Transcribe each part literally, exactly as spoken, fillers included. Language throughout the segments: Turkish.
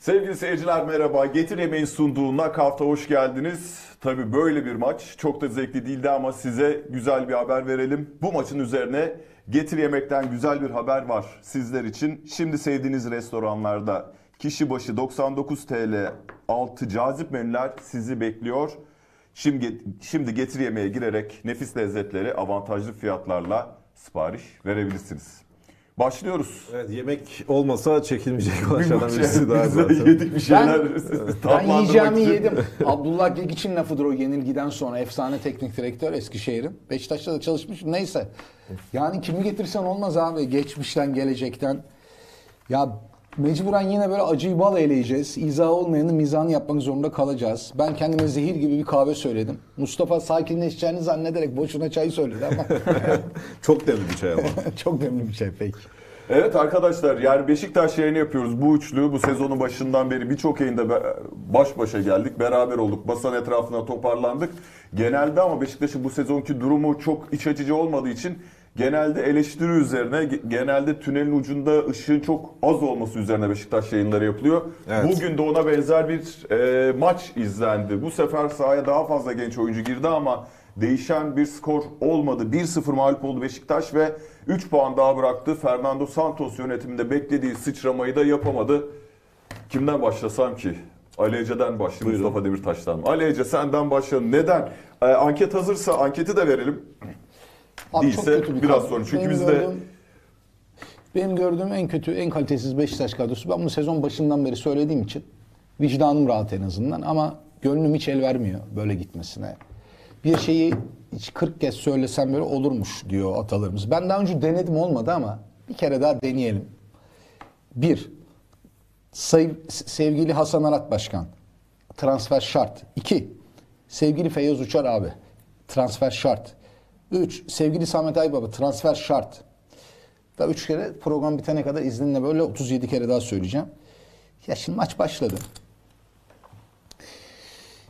Sevgili seyirciler merhaba. Getir Yemeğin sunduğu Nakav'ta hoş geldiniz. Tabii böyle bir maç çok da zevkli değildi ama size güzel bir haber verelim. Bu maçın üzerine Getir Yemek'ten güzel bir haber var sizler için. Şimdi sevdiğiniz restoranlarda kişi başı doksan dokuz TL altı cazip menüler sizi bekliyor. Şimdi, şimdi Getir Yemeğe girerek nefis lezzetleri avantajlı fiyatlarla sipariş verebilirsiniz. Başlıyoruz. Evet, yemek olmasa çekilmeyecek o aşağıdan birisi daha zaten. Yedik bir şeyler. Ben, ben yiyeceğimi için yedim. Abdullah Gegiç'in lafıdır o yenilgiden sonra. Efsane teknik direktör Eskişehir'in. Beşiktaş'ta da çalışmış. Neyse. Yani kimi getirsen olmaz abi. Geçmişten, gelecekten. Ya mecburen yine böyle acıyı bal eyleyeceğiz. İzahı olmayanın mizahını yapmak zorunda kalacağız. Ben kendime zehir gibi bir kahve söyledim. Mustafa sakinleşeceğini zannederek boşuna çayı söyledi ama. Çok demli bir çay ama. Çok demli bir çay peki. Evet arkadaşlar, yani Beşiktaş yayını yapıyoruz. Bu üçlü bu sezonun başından beri birçok yayında baş başa geldik. Beraber olduk. Basın etrafına toparlandık. Genelde ama Beşiktaş'ın bu sezonki durumu çok iç açıcı olmadığı için genelde eleştiri üzerine, genelde tünelin ucunda ışığın çok az olması üzerine Beşiktaş yayınları yapılıyor. Evet. Bugün de ona benzer bir e, maç izlendi. Bu sefer sahaya daha fazla genç oyuncu girdi ama değişen bir skor olmadı. bir sıfır mağlup oldu Beşiktaş ve üç puan daha bıraktı. Fernando Santos yönetiminde beklediği sıçramayı da yapamadı. Kimden başlasam ki? Ali Ece'den başlayalım, Mustafa Demirtaş'tan. Ali Ece senden başlayalım. Neden? E, anket hazırsa anketi de verelim. Abi değilse çok kötü bir biraz kadro. Sonra çünkü benim bizde gördüğüm, benim gördüğüm en kötü, en kalitesiz Beşiktaş kadrosu. Ben bunu sezon başından beri söylediğim için vicdanım rahat en azından ama gönlüm hiç el vermiyor böyle gitmesine. Bir şeyi hiç kırk kez söylesem böyle olurmuş diyor atalarımız. Ben daha önce denedim olmadı ama bir kere daha deneyelim. Bir, sevgili Hasan Arat Başkan, transfer şart. İki, sevgili Feyyaz Uçar abi, transfer şart. üç. Sevgili Samet Aybaba, transfer şart. Daha üç kere program bitene kadar izninle böyle otuz yedi kere daha söyleyeceğim. Ya şimdi maç başladı.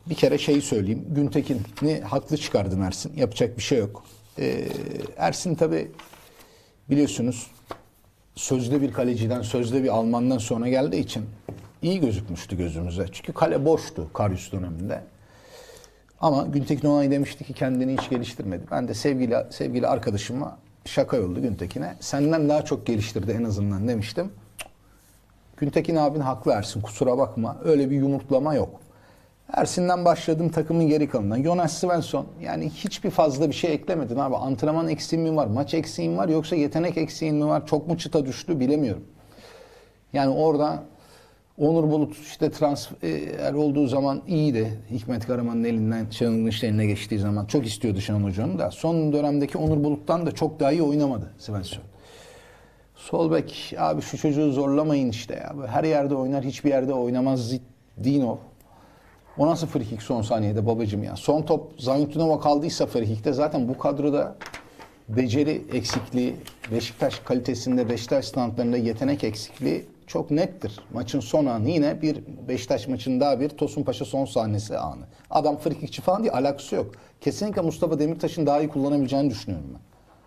Bir kere şeyi söyleyeyim. Güntekin'i haklı çıkardın Ersin. Yapacak bir şey yok. Ee, Ersin tabi biliyorsunuz sözde bir kaleciden, sözde bir Alman'dan sonra geldiği için iyi gözükmüştü gözümüze. Çünkü kale boştu Karyus döneminde. Ama Güntekin ona demişti ki kendini hiç geliştirmedi. Ben de sevgili sevgili arkadaşıma şaka yoldu Güntekin'e. Senden daha çok geliştirdi en azından demiştim. Güntekin abin haklı Ersin, kusura bakma. Öyle bir yumurtlama yok. Ersin'den başladım takımın geri kalanından. Jonas Svensson, yani hiçbir fazla bir şey eklemedin abi. Antrenman eksiğin mi var, maç eksiğin mi var yoksa yetenek eksiğin mi var? Çok mu çıta düştü bilemiyorum. Yani orada Onur Bulut işte transfer olduğu zaman iyiydi. Hikmet Karaman'ın elinden, Şenol'un işte eline geçtiği zaman çok istiyordu Şenol Hoca'nın da. Son dönemdeki Onur Bulut'tan da çok daha iyi oynamadı Svensson. Sol bek, abi şu çocuğu zorlamayın işte ya. Her yerde oynar, hiçbir yerde oynamaz Dino. O nasıl frikik son saniyede babacım ya. Son top Zanyutinova kaldıysa frikikte zaten bu kadroda beceri eksikliği, Beşiktaş kalitesinde, Beşiktaş standlarında yetenek eksikliği çok nettir. Maçın son anı yine bir Beşiktaş maçında bir Tosun Paşa son sahnesi anı. Adam frikikçi falan diye alakası yok. Kesinlikle Mustafa Demirtaş'ın daha iyi kullanabileceğini düşünüyorum ben.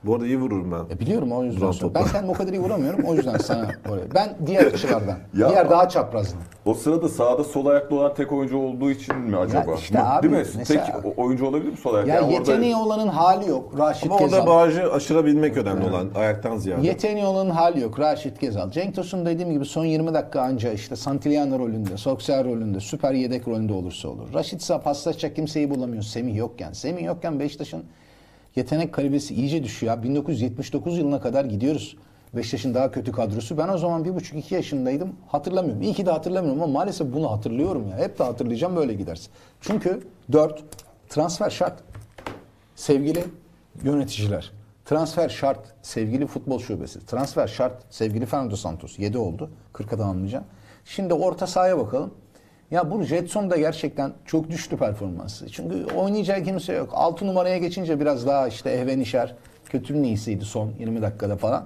Bu arada iyi vururum ben. E biliyorum o yüzden. Ben kendim o kadar iyi vuramıyorum o yüzden sana oraya. Ben diğer açılardan. Ya, diğer daha çaprazdan. O sırada sağda sol ayaklı olan tek oyuncu olduğu için mi acaba? Ya işte abi, değil mi? Mesela, tek oyuncu olabilir mi sol ayaklı? Ya yani yeteneği orada olanın hali yok. Raşit Ama Kezal. Ama orada bağcı aşırabilmek önemli evet. olan ayaktan ziyade. Yeteneği olanın hali yok. Raşit Kezal. Cenk Tosun dediğim gibi son yirmi dakika anca işte Santillana rolünde, Sosa rolünde, süper yedek rolünde olursa olur. Raşit ise paslaşacak kimseyi bulamıyor. Semih yokken. Semih yokken Beşiktaş'ın yetenek kalibesi iyice düşüyor. Ya. bin dokuz yüz yetmiş dokuz yılına kadar gidiyoruz. Beşiktaş'ın daha kötü kadrosu. Ben o zaman bir buçuk iki yaşındaydım. Hatırlamıyorum. İyi ki de hatırlamıyorum ama maalesef bunu hatırlıyorum ya. Hep de hatırlayacağım böyle gidersin. Çünkü dört transfer şart. Sevgili yöneticiler. Transfer şart sevgili futbol şubesi. Transfer şart sevgili Fernando Santos. yedi oldu. kırka tamamlayacağım. Şimdi orta sahaya bakalım. Ya bu Jetson da gerçekten çok düştü performansı. Çünkü oynayacağı kimse yok. altı numaraya geçince biraz daha işte Ehvenişer kötünün iyisiydi son yirmi dakikada falan.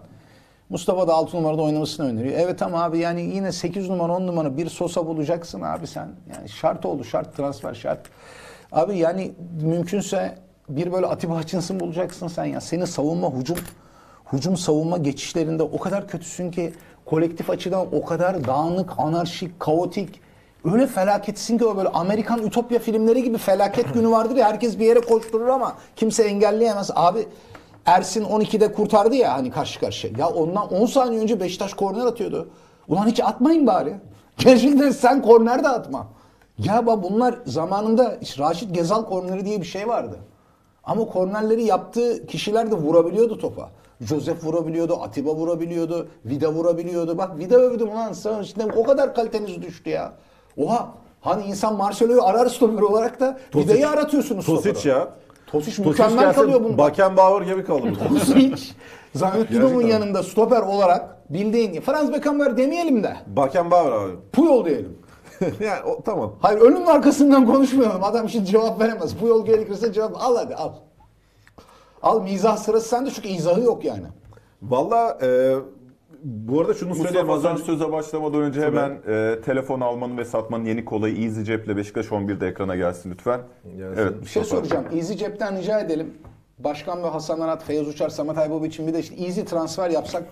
Mustafa da altı numarada oynamasını öneriyor. Evet ama abi yani yine sekiz numara on numara bir Sosa bulacaksın abi sen. Yani şart oldu şart, transfer şart. Abi yani mümkünse bir böyle Atiba Hutchinson'ı bulacaksın sen ya. Senin savunma hücum, hücum savunma geçişlerinde o kadar kötüsün ki kolektif açıdan o kadar dağınık, anarşik, kaotik. Öyle felaketsin ki o böyle Amerikan ütopya filmleri gibi felaket günü vardır ya, herkes bir yere koşturur ama kimse engelleyemez. Abi Ersin on ikide kurtardı ya hani karşı karşıya. Ya ondan on saniye önce Beşiktaş korner atıyordu. Ulan hiç atmayın bari. Gerçekten sen korner de atma. Ya bak bunlar zamanında işte Raşit Kezal korneri diye bir şey vardı. Ama kornerleri yaptığı kişiler de vurabiliyordu topa. Josef vurabiliyordu, Atiba vurabiliyordu, Vida vurabiliyordu. Bak Vida övdüm ulan sen işte o kadar kaliteniz düştü ya. Oha! Hani insan Marcelo'yu arar stoper olarak da Vida'yı aratıyorsunuz stopera. Tosic ya. Tosic mükemmel kalıyor bunda. Beckenbauer gibi kaldı bu Tosic. Zahmetli'nin yanında stoper olarak bildiğin Franz Beckenbauer demeyelim de. Beckenbauer abi. Puyol diyelim. Yani o, tamam. Hayır önünün arkasından konuşmayalım. Adam şimdi cevap veremez. Puyol gerekirse cevap al hadi al. Al mizah sırası sende çünkü izahı yok yani. Valla... E... Bu arada şunu söyleyeyim. Mustafa söze başlamadan önce hemen e, telefon almanın ve satmanın yeni kolayı Easy Cep'le Beşiktaş on birde ekrana gelsin lütfen. Gelsin. Evet, bir şey soracağım. Easy Cep'ten rica edelim. Başkan ve Hasan Arat, Feyyaz Uçar, Samet Aybaba için bir de işte Easy transfer yapsak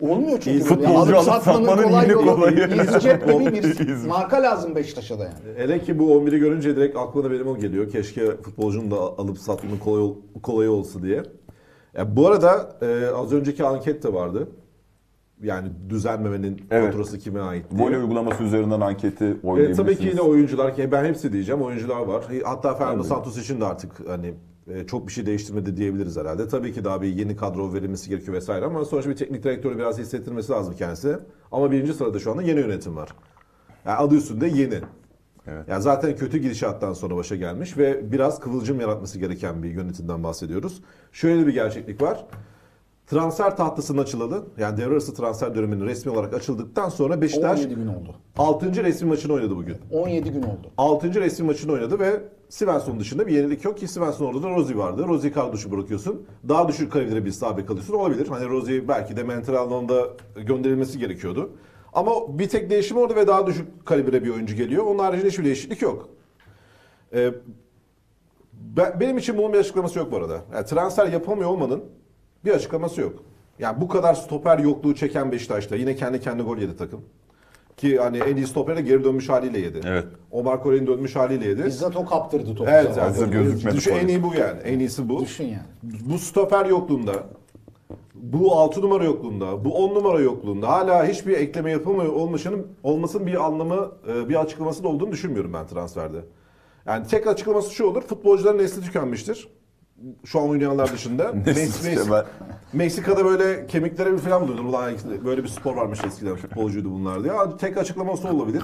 olmuyor çünkü. Futbolcu alıp satmanın kolay yeni kolayı. Easy Cep gibi bir marka lazım Beşiktaş'a da yani. Hele ki bu on biri görünce direkt aklına benim o geliyor. Keşke futbolcunun da alıp satmanın kolay, kolay olsa diye. Ya, bu arada e, az önceki anket de vardı. Yani düzelmemenin evet. faturası kime ait diye. Vole uygulaması üzerinden anketi oynayabilirsiniz. E, tabii ki yine oyuncular, ki ben hepsi diyeceğim, oyuncular var. Hatta Fernando Santos için de artık hani çok bir şey değiştirmedi diyebiliriz herhalde. Tabii ki daha bir yeni kadro verilmesi gerekiyor vesaire ama sonuçta bir teknik direktörü biraz hissettirmesi lazım kendisi. Ama birinci sırada şu anda yeni yönetim var. Yani adı üstünde yeni. Evet. Yani zaten kötü gidişattan sonra başa gelmiş ve biraz kıvılcım yaratması gereken bir yönetimden bahsediyoruz. Şöyle bir gerçeklik var. Transfer tahtasının açılalı, yani devre arası transfer döneminin resmi olarak açıldıktan sonra Beşiktaş on yedi gün oldu. altıncı resmi maçını oynadı bugün. on yedi gün oldu. altıncı resmi maçını oynadı ve Svensson dışında bir yenilik yok ki Svensson orada da Rozi vardı. Rozi'yi kadrosu bırakıyorsun. Daha düşük kalibire bir sağ bek alıyorsun. Olabilir. Hani Rozi belki de mental anlamda gönderilmesi gerekiyordu. Ama bir tek değişim orada ve daha düşük kalibire bir oyuncu geliyor. Onun haricinde hiçbir değişiklik yok. Ee, ben, benim için bunun bir açıklaması yok bu arada. Yani transfer yapamıyor olmanın bir açıklaması yok. Yani bu kadar stoper yokluğu çeken Beşiktaş'ta yine kendi kendi gol yedi takım. Ki hani en iyi stoperi de geri dönmüş haliyle yedi. Evet. Omar Colley'in dönmüş haliyle yedi. Bizzat o kaptırdı topu. Evet. Yani. Düşün, en iyi bu yani. En iyisi bu. Düşün yani. Bu stoper yokluğunda, bu altı numara yokluğunda, bu on numara yokluğunda hala hiçbir ekleme yapılmıyor olmasının, olmasının bir anlamı, bir açıklaması da olduğunu düşünmüyorum ben transferde. Yani tek açıklaması şu olur. Futbolcuların nesli tükenmiştir. Şu an oynayanlar dışında. Meksika, Meksika'da böyle kemiklere bir falan duydum. Ulan böyle bir spor varmış eskiden, futbolcuydu bunlar diye. Tek açıklaması olabilir.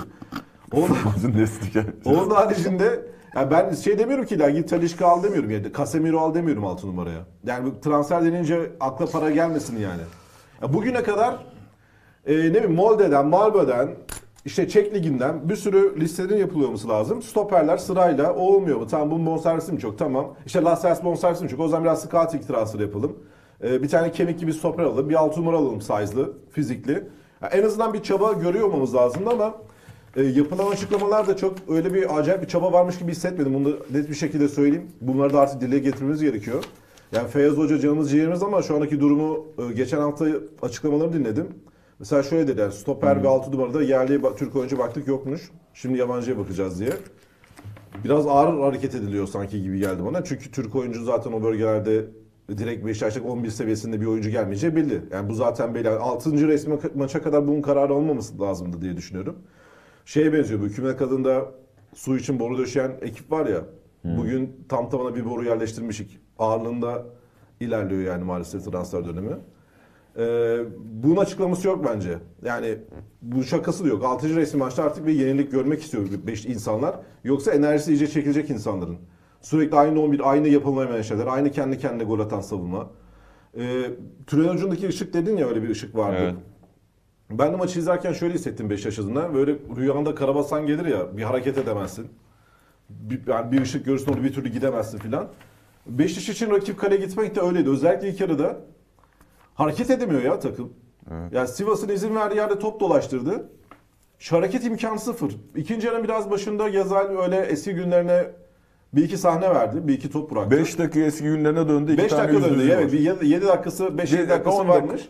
Onun haricinde yani ben şey demiyorum ki, git Talisca al demiyorum. Yani Casemiro al demiyorum altı numaraya. Yani transfer denince akla para gelmesin yani. Ya bugüne kadar e, ne bileyim Molde'den, Malbö'den, İşte Çek Ligi'nden bir sürü listelerin yapılıyor olması lazım. Stoperler sırayla o olmuyor mu? Tamam bunun bonservisi mi çok? Tamam. İşte Lassels bonservisi mi çok? O zaman biraz Scouting transferi yapalım. Ee, bir tane kemik gibi stoper alalım. Bir altı numara alalım size'lı, fizikli. Yani en azından bir çaba görüyor olmamız lazımdı ama e, yapılan açıklamalar da çok öyle bir acayip bir çaba varmış gibi hissetmedim. Bunu da net bir şekilde söyleyeyim. Bunları da artık dile getirmemiz gerekiyor. Yani Feyyaz Hoca canımız ciğerimiz ama şu andaki durumu e, geçen hafta açıklamalarını dinledim. Mesela şöyle dediler, stoper hmm. ve altı numarada yerli Türk oyuncu baktık yokmuş. Şimdi yabancıya bakacağız diye. Biraz ağır hareket ediliyor sanki gibi geldi bana. Çünkü Türk oyuncu zaten o bölgelerde direkt Beşiktaş'ta on bir seviyesinde bir oyuncu gelmeyeceği belli. Yani bu zaten belli. altıncı resmi maça kadar bunun kararı olmaması lazımdı diye düşünüyorum. Şeye benziyor bu, hükümet kadında su için boru döşeyen ekip var ya. Hmm. Bugün tam tamına bir boru yerleştirmişik. Ağırlığında ilerliyor yani maalesef transfer dönemi. Ee, bunun açıklaması yok bence. Yani bu şakası da yok. altıncı resmi maçta artık bir yenilik görmek istiyor beş insanlar. Yoksa enerjisi iyice çekilecek insanların. Sürekli aynı on bir, aynı yapılmayan şeyler, aynı kendi kendine gol atan savunma. E, Tünel ucundaki ışık dedin ya, öyle bir ışık vardı. Evet. Ben de maçı izlerken şöyle hissettim Beşiktaş adına. Böyle rüyanda karabasan gelir ya, bir hareket edemezsin. Bir, yani bir ışık görürsün, orada bir türlü gidemezsin filan. Beşiktaş için rakip kaleye gitmek de öyleydi. Özellikle ilk yarıda hareket edemiyor ya takım. Evet. Yani Sivas'ın izin verdiği yerde top dolaştırdı. Şu hareket imkanı sıfır. İkinci yarının biraz başında Gezal öyle eski günlerine bir iki sahne verdi. Bir iki top bıraktı. beş dakika eski günlerine döndü. beş dakika döndü. Evet, yedi dakikası, beş yedi dakikası varmış.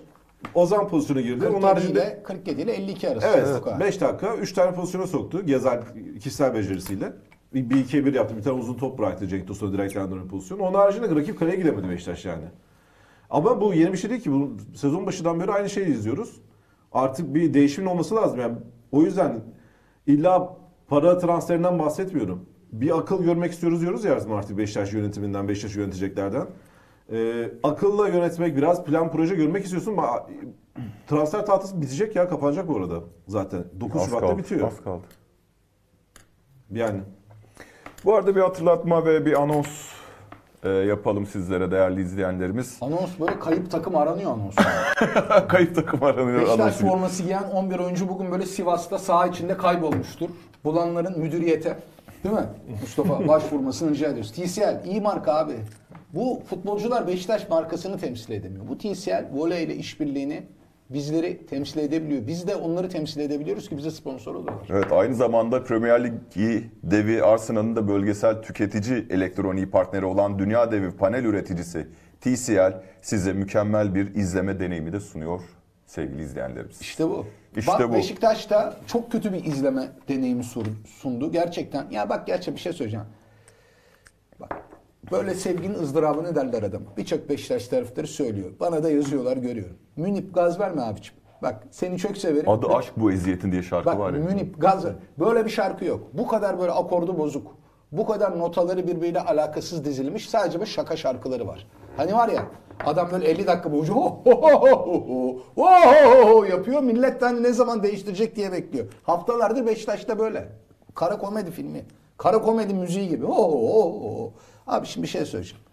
Ozan pozisyona girdi. Onun haricinde kırk yedi ile elli iki arası. Evet. beş dakika üç tane pozisyona soktu. Gezal kişisel becerisiyle. Bir ikiye bir yaptı. Bir tane uzun top bıraktı Cenk Tosun'a direkten dönen pozisyonu. Onun haricinde rakip kaleye gidemedi Beşiktaş yani. Ama bu yeni bir şey değil ki. Bu sezon başından beri aynı şeyi izliyoruz. Artık bir değişimin olması lazım. Yani o yüzden illa para transferinden bahsetmiyorum. Bir akıl görmek istiyoruz diyoruz ya artık Beşiktaş yönetiminden, Beşiktaş yöneteceklerden. Ee, akılla yönetmek, biraz plan proje görmek istiyorsun. Transfer tahtası bitecek ya, kapanacak bu arada zaten. dokuz Şubat'ta bitiyor. Az kaldı. Yani. Bu arada bir hatırlatma ve bir anons e, yapalım sizlere değerli izleyenlerimiz. Anons böyle kayıp takım aranıyor anons. Kayıp takım aranıyor. Beşiktaş forması giyen on bir oyuncu bugün böyle Sivas'ta saha içinde kaybolmuştur. Bulanların müdüriyete, değil mi Mustafa, başvurmasını rica ediyoruz. T C L iyi marka abi. Bu futbolcular Beşiktaş markasını temsil edemiyor. Bu T C L Vole ile işbirliğini bizleri temsil edebiliyor. Biz de onları temsil edebiliyoruz ki bize sponsor oluyorlar. Evet, aynı zamanda Premier Lig devi Arsenal'ın da bölgesel tüketici elektroniği partneri olan dünya devi panel üreticisi T C L size mükemmel bir izleme deneyimi de sunuyor sevgili izleyenlerimiz. İşte bu. İşte bak bu. Beşiktaş da çok kötü bir izleme deneyimi sundu. Gerçekten. Ya bak, gerçi bir şey söyleyeceğim. Bak. Böyle sevginin ızdırabını derler adam. Birçok Beşiktaş taraftarı söylüyor. Bana da yazıyorlar, görüyorum. Münip gaz verme abiciğim. Bak seni çok severim. Adı ben... Aşk Bu Eziyetin diye şarkı bak, var ya. Bak Münip gaz ver. Böyle bir şarkı yok. Bu kadar böyle akordu bozuk. Bu kadar notaları birbiriyle alakasız dizilmiş. Sadece böyle şaka şarkıları var. Hani var ya adam böyle elli dakika boyunca ho ho ho ho ho ho yapıyor. Millet hani ne zaman değiştirecek diye bekliyor. Haftalardır Beşiktaş'ta böyle. Kara komedi filmi. Kara komedi müziği gibi. Ho ho ho. Abi şimdi bir şey söyleyeceğim.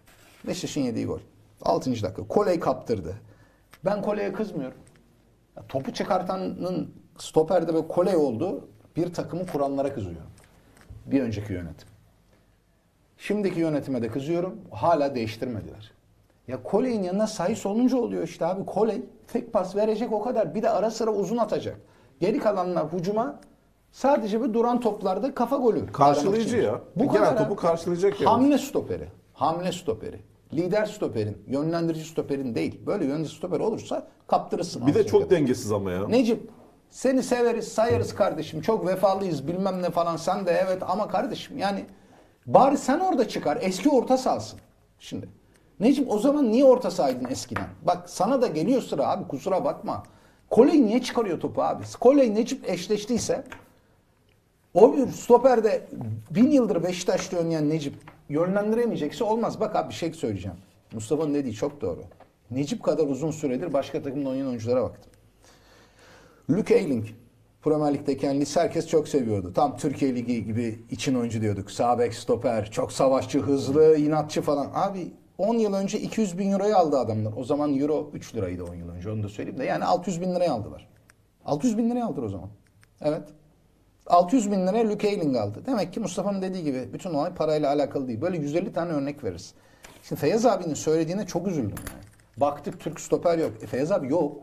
Beşiktaş'ın yediği gol. altıncı dakika. Colley kaptırdı. Ben Colley'e kızmıyorum. Ya, topu çıkartanın stoperde böyle Colley oldu. Bir takımı kuranlara kızıyor. Bir önceki yönetim. Şimdiki yönetime de kızıyorum. Hala değiştirmediler. Ya Colley'in yanına sayısı olunca oluyor işte abi. Colley tek pas verecek o kadar. Bir de ara sıra uzun atacak. Geri kalanlar hücuma... Sadece bir duran toplarda kafa golü. Karşılayıcı ya. Bu kadar topu karşılayacak ya. Hamle stoperi. Hamle stoperi. Lider stoperin, yönlendirici stoperin değil. Böyle yönlendirici stoper olursa kaptırırsın. Bir de çok kadar dengesiz ama ya. Necip, seni severiz, sayarız kardeşim. Çok vefalıyız, bilmem ne falan. Sen de evet ama kardeşim yani bari sen orada çıkar. Eski orta sahasın. Şimdi Necip o zaman niye orta sahaydın eskiden? Bak sana da geliyor sıra abi, kusura bakma. Colley niye çıkarıyor topu abi? Colley Necip eşleştiyse o bir stoperde bin yıldır Beşiktaş'ta oynayan Necip yönlendiremeyecekse olmaz. Bak abi bir şey söyleyeceğim. Mustafa'nın dediği çok doğru. Necip kadar uzun süredir başka takımda oynayan oyunculara baktım. Luke Ayling. Premier Lig'de kendisi herkes çok seviyordu. Tam Türkiye Ligi gibi için oyuncu diyorduk. Sağ bek, stoper, çok savaşçı, hızlı, inatçı falan. Abi on yıl önce iki yüz bin euroya aldı adamlar. O zaman euro üç liraydı on yıl önce, onu da söyleyeyim de. Yani altı yüz bin liraya aldılar. altı yüz bin liraya aldılar o zaman. Evet. altı yüz bin liraya Luke Ayling aldı. Demek ki Mustafa'nın dediği gibi bütün olay parayla alakalı değil. Böyle yüz elli tane örnek veririz. Şimdi Feyyaz abinin söylediğine çok üzüldüm yani. Baktık Türk stoper yok. E Feyyaz abi yok.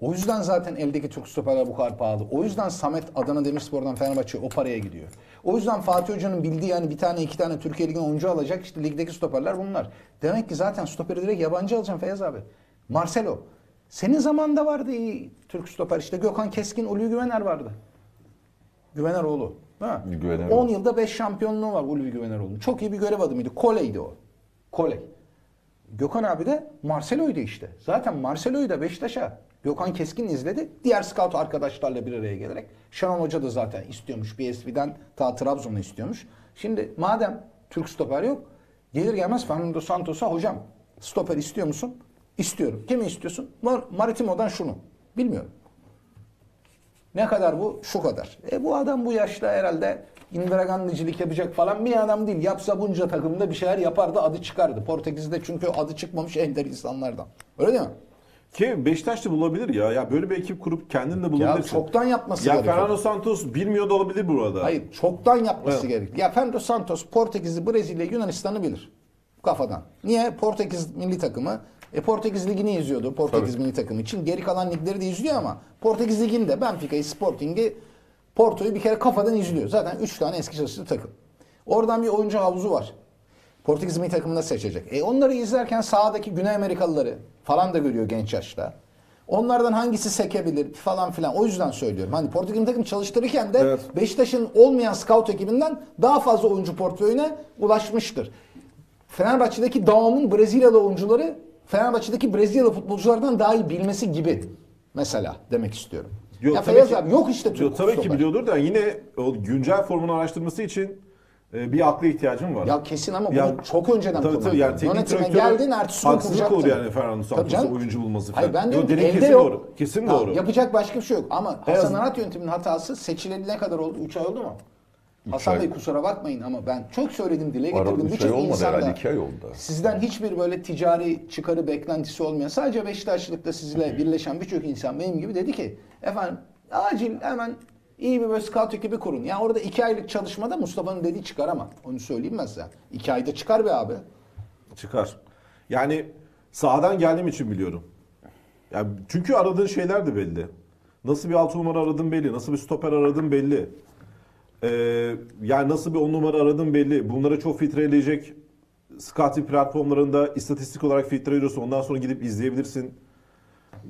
O yüzden zaten eldeki Türk stoperler bu kadar pahalı. O yüzden Samet Adana Demirspor'dan Fenerbahçe'ye o paraya gidiyor. O yüzden Fatih Hoca'nın bildiği yani bir tane iki tane Türkiye Ligi'ne oyuncu alacak. İşte ligdeki stoperler bunlar. Demek ki zaten stoperi direkt yabancı alacaksın Feyyaz abi. Marcelo. Senin zamanında vardı iyi Türk stoper. İşte Gökhan Keskin, Ulu Güvener vardı. Güveneroğlu. Ha? Güveneroğlu. on yılda beş şampiyonluğu var Ulvi Güveneroğlu. Çok iyi bir görev adamıydı. Colley'di o. Colley. Gökhan abi de Marcelo'ydu işte. Zaten Marcelo'yu da Beşiktaş'a Gökhan Keskin izledi. Diğer scout arkadaşlarla bir araya gelerek. Şenol Hoca da zaten istiyormuş. P S V'den ta Trabzon'a istiyormuş. Şimdi madem Türk stoper yok, gelir gelmez Fernando Santos'a hocam stoper istiyor musun? İstiyorum. Kimi istiyorsun? Mar Maritimo'dan şunu. Bilmiyorum. Ne kadar bu? Şu kadar. E bu adam bu yaşta herhalde indiragandicilik yapacak falan bir adam değil. Yapsa bunca takımda bir şeyler yapardı, adı çıkardı. Portekiz'de çünkü adı çıkmamış ender insanlardan. Öyle değil mi? Ki Beşiktaş da bulabilir ya. Ya böyle bir ekip kurup kendini de bulabilir. Ya çoktan yapması ya gerekiyor. Ya Fernando Santos bilmiyor da olabilir burada. Hayır, çoktan yapması evet. gerekiyor. Ya Fernando Santos Portekiz'i, Brezilya'yı, Yunanistan'ı bilir. Kafadan. Niye? Portekiz milli takımı. E Portekiz Ligi'ni izliyordu. Portekiz Tabii. milli takımı için. Geri kalan ligleri de izliyor ama Portekiz Ligi'nde Benfica'yı, Sporting'i, Porto'yu bir kere kafadan izliyor. Zaten üç tane eski çalıştığı takım. Oradan bir oyuncu havuzu var. Portekiz milli takımında seçecek. E onları izlerken sahadaki Güney Amerikalıları falan da görüyor genç yaşta. Onlardan hangisi sekebilir falan filan. O yüzden söylüyorum. Hani Portekiz milli takım çalıştırırken de evet. Beşiktaş'ın olmayan scout ekibinden daha fazla oyuncu portföyüne ulaşmıştır. Fenerbahçe'deki Daum'un Brezilyalı oyuncuları Fenerbahçe'deki Brezilyalı futbolculardan daha iyi bilmesi gibi mesela demek istiyorum. Yok, ya Feyyaz ki, abi yok işte Türk yok, tabii ki biliyordur da yine o güncel formunu araştırması için bir akla ihtiyacım var. Ya kesin ama ya, bunu çok önceden tabii, tabii, yani yönetime geldin artık haksızlık olur yani Fernando Santos'a oyuncu bulması falan. Hayır, ben diyorum, yok, kesin yok. Doğru. Kesin tamam, doğru. Yapacak başka bir şey yok ama Hasan Beyazın. Arat yönetiminin hatası seçileli ne kadar oldu? üç ay oldu mu? Hasan Bey kusura bakmayın ama ben çok söyledim, dile getirdim. Birçok şey insanda sizden hiçbir böyle ticari çıkarı beklentisi olmayan, sadece Beşiktaşlık'ta sizinle birleşen birçok insan benim gibi dedi ki efendim acil hemen iyi bir böyle scout ekibi kurun. Yani orada iki aylık çalışmada Mustafa'nın dediği çıkar ama onu söyleyeyim ben size. İki ayda çıkar be abi. Çıkar. Yani sahadan geldiğim için biliyorum. Yani çünkü aradığın şeyler de belli. Nasıl bir altı numara aradın belli. Nasıl bir stoper aradın belli. Ee, yani nasıl bir on numara aradın belli. Bunlara çok filtreleyecek. Scouting platformlarında istatistik olarak filtreliyorsun. Ondan sonra gidip izleyebilirsin.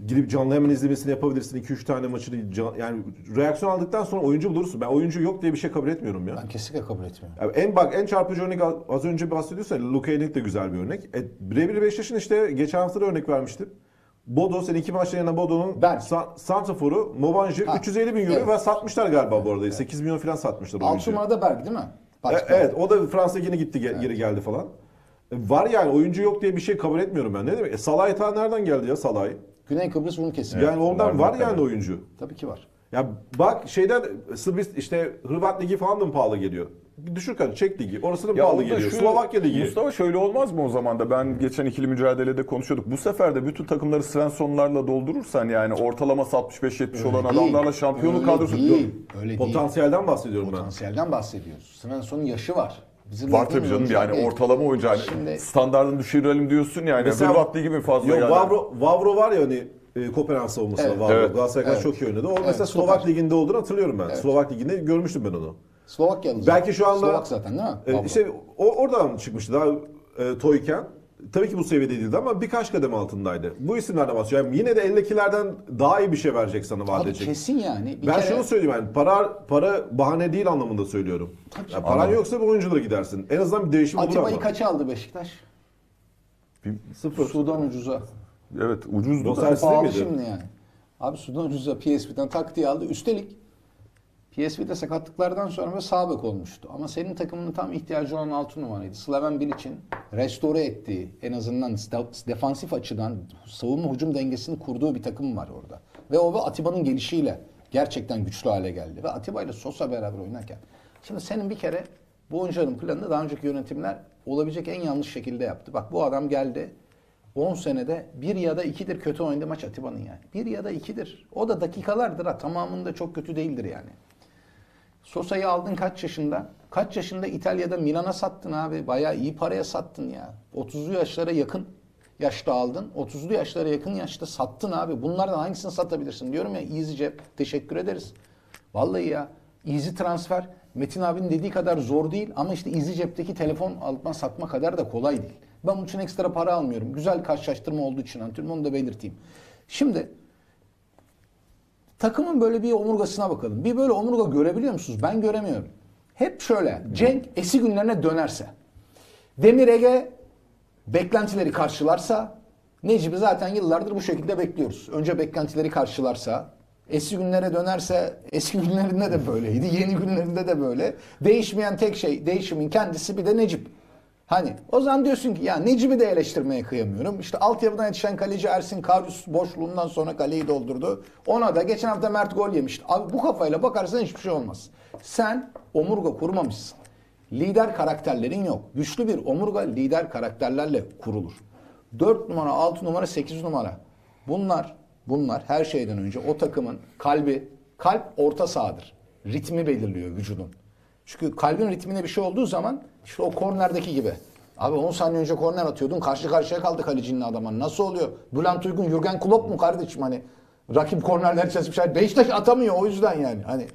Gidip canlı hemen izlemesini yapabilirsin. iki üç tane maçını can, yani reaksiyon aldıktan sonra oyuncu bulursun. Ben oyuncu yok diye bir şey kabul etmiyorum ya. Ben kesinlikle kabul etmiyorum. Yani en bak en çarpıcı örnek az önce bahsediyorsan Luke Ayling de güzel bir örnek. E, Birebir Beşiktaş'ın işte geçen hafta da örnek vermiştim. Bodo, senin iki maçta yana Bodo'nun santraforu Mobanji üç yüz elli bin euro evet. ve satmışlar galiba bu arada. Evet. sekiz milyon falan satmışlar oyuncu. Altı numarada Berg değil mi? E, evet o da Fransa yine gitti geri evet. geldi falan. E, var yani oyuncu yok diye bir şey kabul etmiyorum ben. Ne demek? E, Salah'ı ta nereden geldi ya Salah'ı? Güney Kıbrıs bunu kesin. Yani evet, ondan var yani tabii. oyuncu. Tabii ki var. Ya bak şeyden Sırbist işte Hırvat Ligi falan da mı pahalı geliyor? Düşür kadar Çek Ligi. Orası da pahalı geliyor. Şu, Slovakya Ligi. Mustafa şöyle olmaz mı o zaman da? Ben geçen ikili mücadelede konuşuyorduk. Bu sefer de bütün takımları Svensson'larla doldurursan yani ortalama altmış beş yetmiş olan değil. Adamlarla şampiyonluk kadrosu. Potansiyelden değil. bahsediyorum Potansiyelden ben. bahsediyoruz. Svensson'un yaşı var. Bizim var tabii canım yani değil. Ortalama oyuncu yani şimdi... standartını düşürelim diyorsun yani. Hırvat Ligi gibi fazla geldi. Vavro, Vavro var ya hani e, Kopenhag savunmasına evet. Vavro. Evet. Galatasaray evet. çok iyi oynadı. O evet. mesela Slovak Super. Ligi'nde olduğunu hatırlıyorum ben. Evet. Slovak Ligi'nde görmüştüm ben onu. Slovakyalı. Belki şu anda Slovak zaten değil mi? E, işte o oradan çıkmıştı daha e, toyken. Tabii ki bu seviyede değildi ama birkaç kadem altındaydı. Bu isimlerden bahsediyor. Yani yine de eldekilerden daha iyi bir şey verecek sana vaat edecek. Kesin yani. Bir ben kere... şunu söyleyeyim yani para para bahane değil anlamında söylüyorum. Tabii yani paran yoksa bu oyunculara gidersin. En azından bir değişim olur ama. Atiba'yı kaça aldı Beşiktaş? Bir... Sıfır. Sudan ucuza. Evet ucuz da. Pahalı şimdi yani. Abi Sudan ucuza P S V'den tak diye aldı. Üstelik P S V'de sakatlıklardan sonra sağ bek olmuştu. Ama senin takımının tam ihtiyacı olan altı numaraydı. Slaven Bilic'in restore ettiği, en azından defansif açıdan savunma hücum dengesini kurduğu bir takım var orada. Ve o ve Atiba'nın gelişiyle gerçekten güçlü hale geldi. Ve Atiba ile Sosa beraber oynarken. Şimdi senin bir kere bu oyuncuların planını daha önceki yönetimler olabilecek en yanlış şekilde yaptı. Bak bu adam geldi. on senede bir ya da ikidir kötü oynadığı maç Atiba'nın yani. Bir ya da ikidir. O da dakikalardır ha. Tamamında çok kötü değildir yani. Sosa'yı aldın kaç yaşında? Kaç yaşında İtalya'da Milan'a sattın abi. Bayağı iyi paraya sattın ya. otuzlu yaşlara yakın yaşta aldın. otuzlu yaşlara yakın yaşta sattın abi. Bunlardan hangisini satabilirsin? Diyorum ya Easy Cep. Teşekkür ederiz. Vallahi ya. Easy transfer. Metin abinin dediği kadar zor değil. Ama işte Easy Cep'teki telefon alma satma kadar da kolay değil. Ben bunun için ekstra para almıyorum. Güzel karşılaştırma olduğu için antrenörüm. Onu da belirteyim. Şimdi... Takımın böyle bir omurgasına bakalım. Bir böyle omurga görebiliyor musunuz? Ben göremiyorum. Hep şöyle. Cenk eski günlerine dönerse. Demir Ege beklentileri karşılarsa. Necip'i zaten yıllardır bu şekilde bekliyoruz. Önce beklentileri karşılarsa. Eski günlere dönerse. Eski günlerinde de böyleydi. Yeni günlerinde de böyle. Değişmeyen tek şey değişimin kendisi bir de Necip. Hani o zaman diyorsun ki ya Necip'i de eleştirmeye kıyamıyorum. İşte altyapıdan yetişen kaleci Ersin Karius boşluğundan sonra kaleyi doldurdu. Ona da geçen hafta Mert gol yemişti. Abi bu kafayla bakarsan hiçbir şey olmaz. Sen omurga kurmamışsın. Lider karakterlerin yok. Güçlü bir omurga lider karakterlerle kurulur. dört numara, altı numara, sekiz numara. Bunlar, bunlar her şeyden önce o takımın kalbi, kalp orta sahadır. Ritmi belirliyor vücudun. Çünkü kalbin ritmine bir şey olduğu zaman işte o kornerdeki gibi. Abi on saniye önce korner atıyordun, karşı karşıya kaldı kalecinin adamı. Nasıl oluyor? Bülent Uygun, Jürgen Klopp mu kardeşim? Hani rakip kornerler çalışmışlar. Beşiktaş atamıyor o yüzden yani. Hani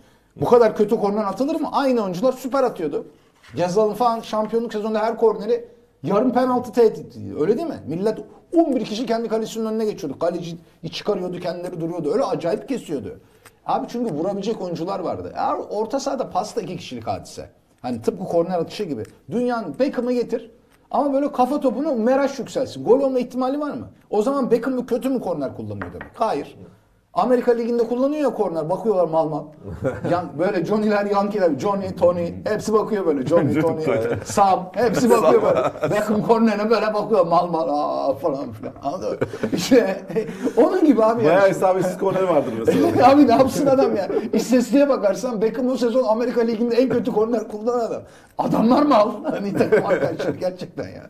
bu kadar kötü korner atılır mı? Aynı oyuncular süper atıyordu. Cezal'ın falan şampiyonluk sezonunda her korneri yarım penaltı tehdidi. Öyle değil mi? Millet on bir kişi kendi kalesinin önüne geçiyordu. Kaleci çıkarıyordu, kendileri duruyordu. Öyle acayip kesiyordu. Abi çünkü vurabilecek oyuncular vardı. Eğer orta sahada pasta iki kişilik hadise. Hani tıpkı korner atışı gibi. Dünyanın Beckham'ı getir ama böyle kafa topuna Meraş yükselsin. Gol olma ihtimali var mı? O zaman Beckham kötü mü korner kullanıyor demek? Hayır. Amerika Ligi'nde kullanıyor ya korner. Bakıyorlar mal mal. Yan, böyle Johnny'ler, Yankee'ler. Johnny, Tony. Hepsi bakıyor böyle. Johnny, Tony, Sam. Hepsi bakıyor böyle. Beckham kornerine böyle bakıyor mal mal. Aa, falan filan. Anladın mı? İşte onun gibi abi. Bayağı yani. Hesabesiz korner vardır mesela. Abi ne yapsın adam ya. İstatistiğe bakarsan Beckham o sezon Amerika Ligi'nde en kötü korner kullanan adam. Adamlar mal. Hani takım arkadaşlar gerçekten yani.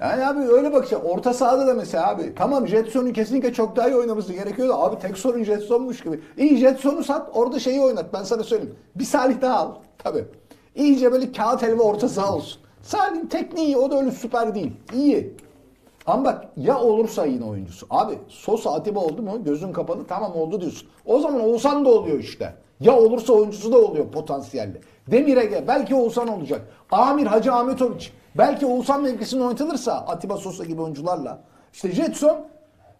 Yani abi öyle bakacağım. Orta sahada da mesela abi. Tamam Jetson'un kesinlikle çok daha iyi oynaması gerekiyordu. Abi tek sorun Jetson'muş gibi. İyi Jetson'u sat orada şeyi oynat. Ben sana söyleyeyim. Bir Salih daha al. Tabii. İyice böyle kağıt helva orta saha olsun. Salih'in tekniği o da öyle süper değil. İyi. Ama bak ya olursa yine oyuncusu. Abi Sosa Atiba oldu mu gözün kapalı tamam oldu diyorsun. O zaman Oğuzhan da oluyor işte. Ya olursa oyuncusu da oluyor potansiyelli. Demir Ege belki Oğuzhan olacak. Amir Hacı Ahmetoviç. Belki Oğuzhan mevkisinde oynatılırsa Atiba Sosa gibi oyuncularla. İşte Jetson.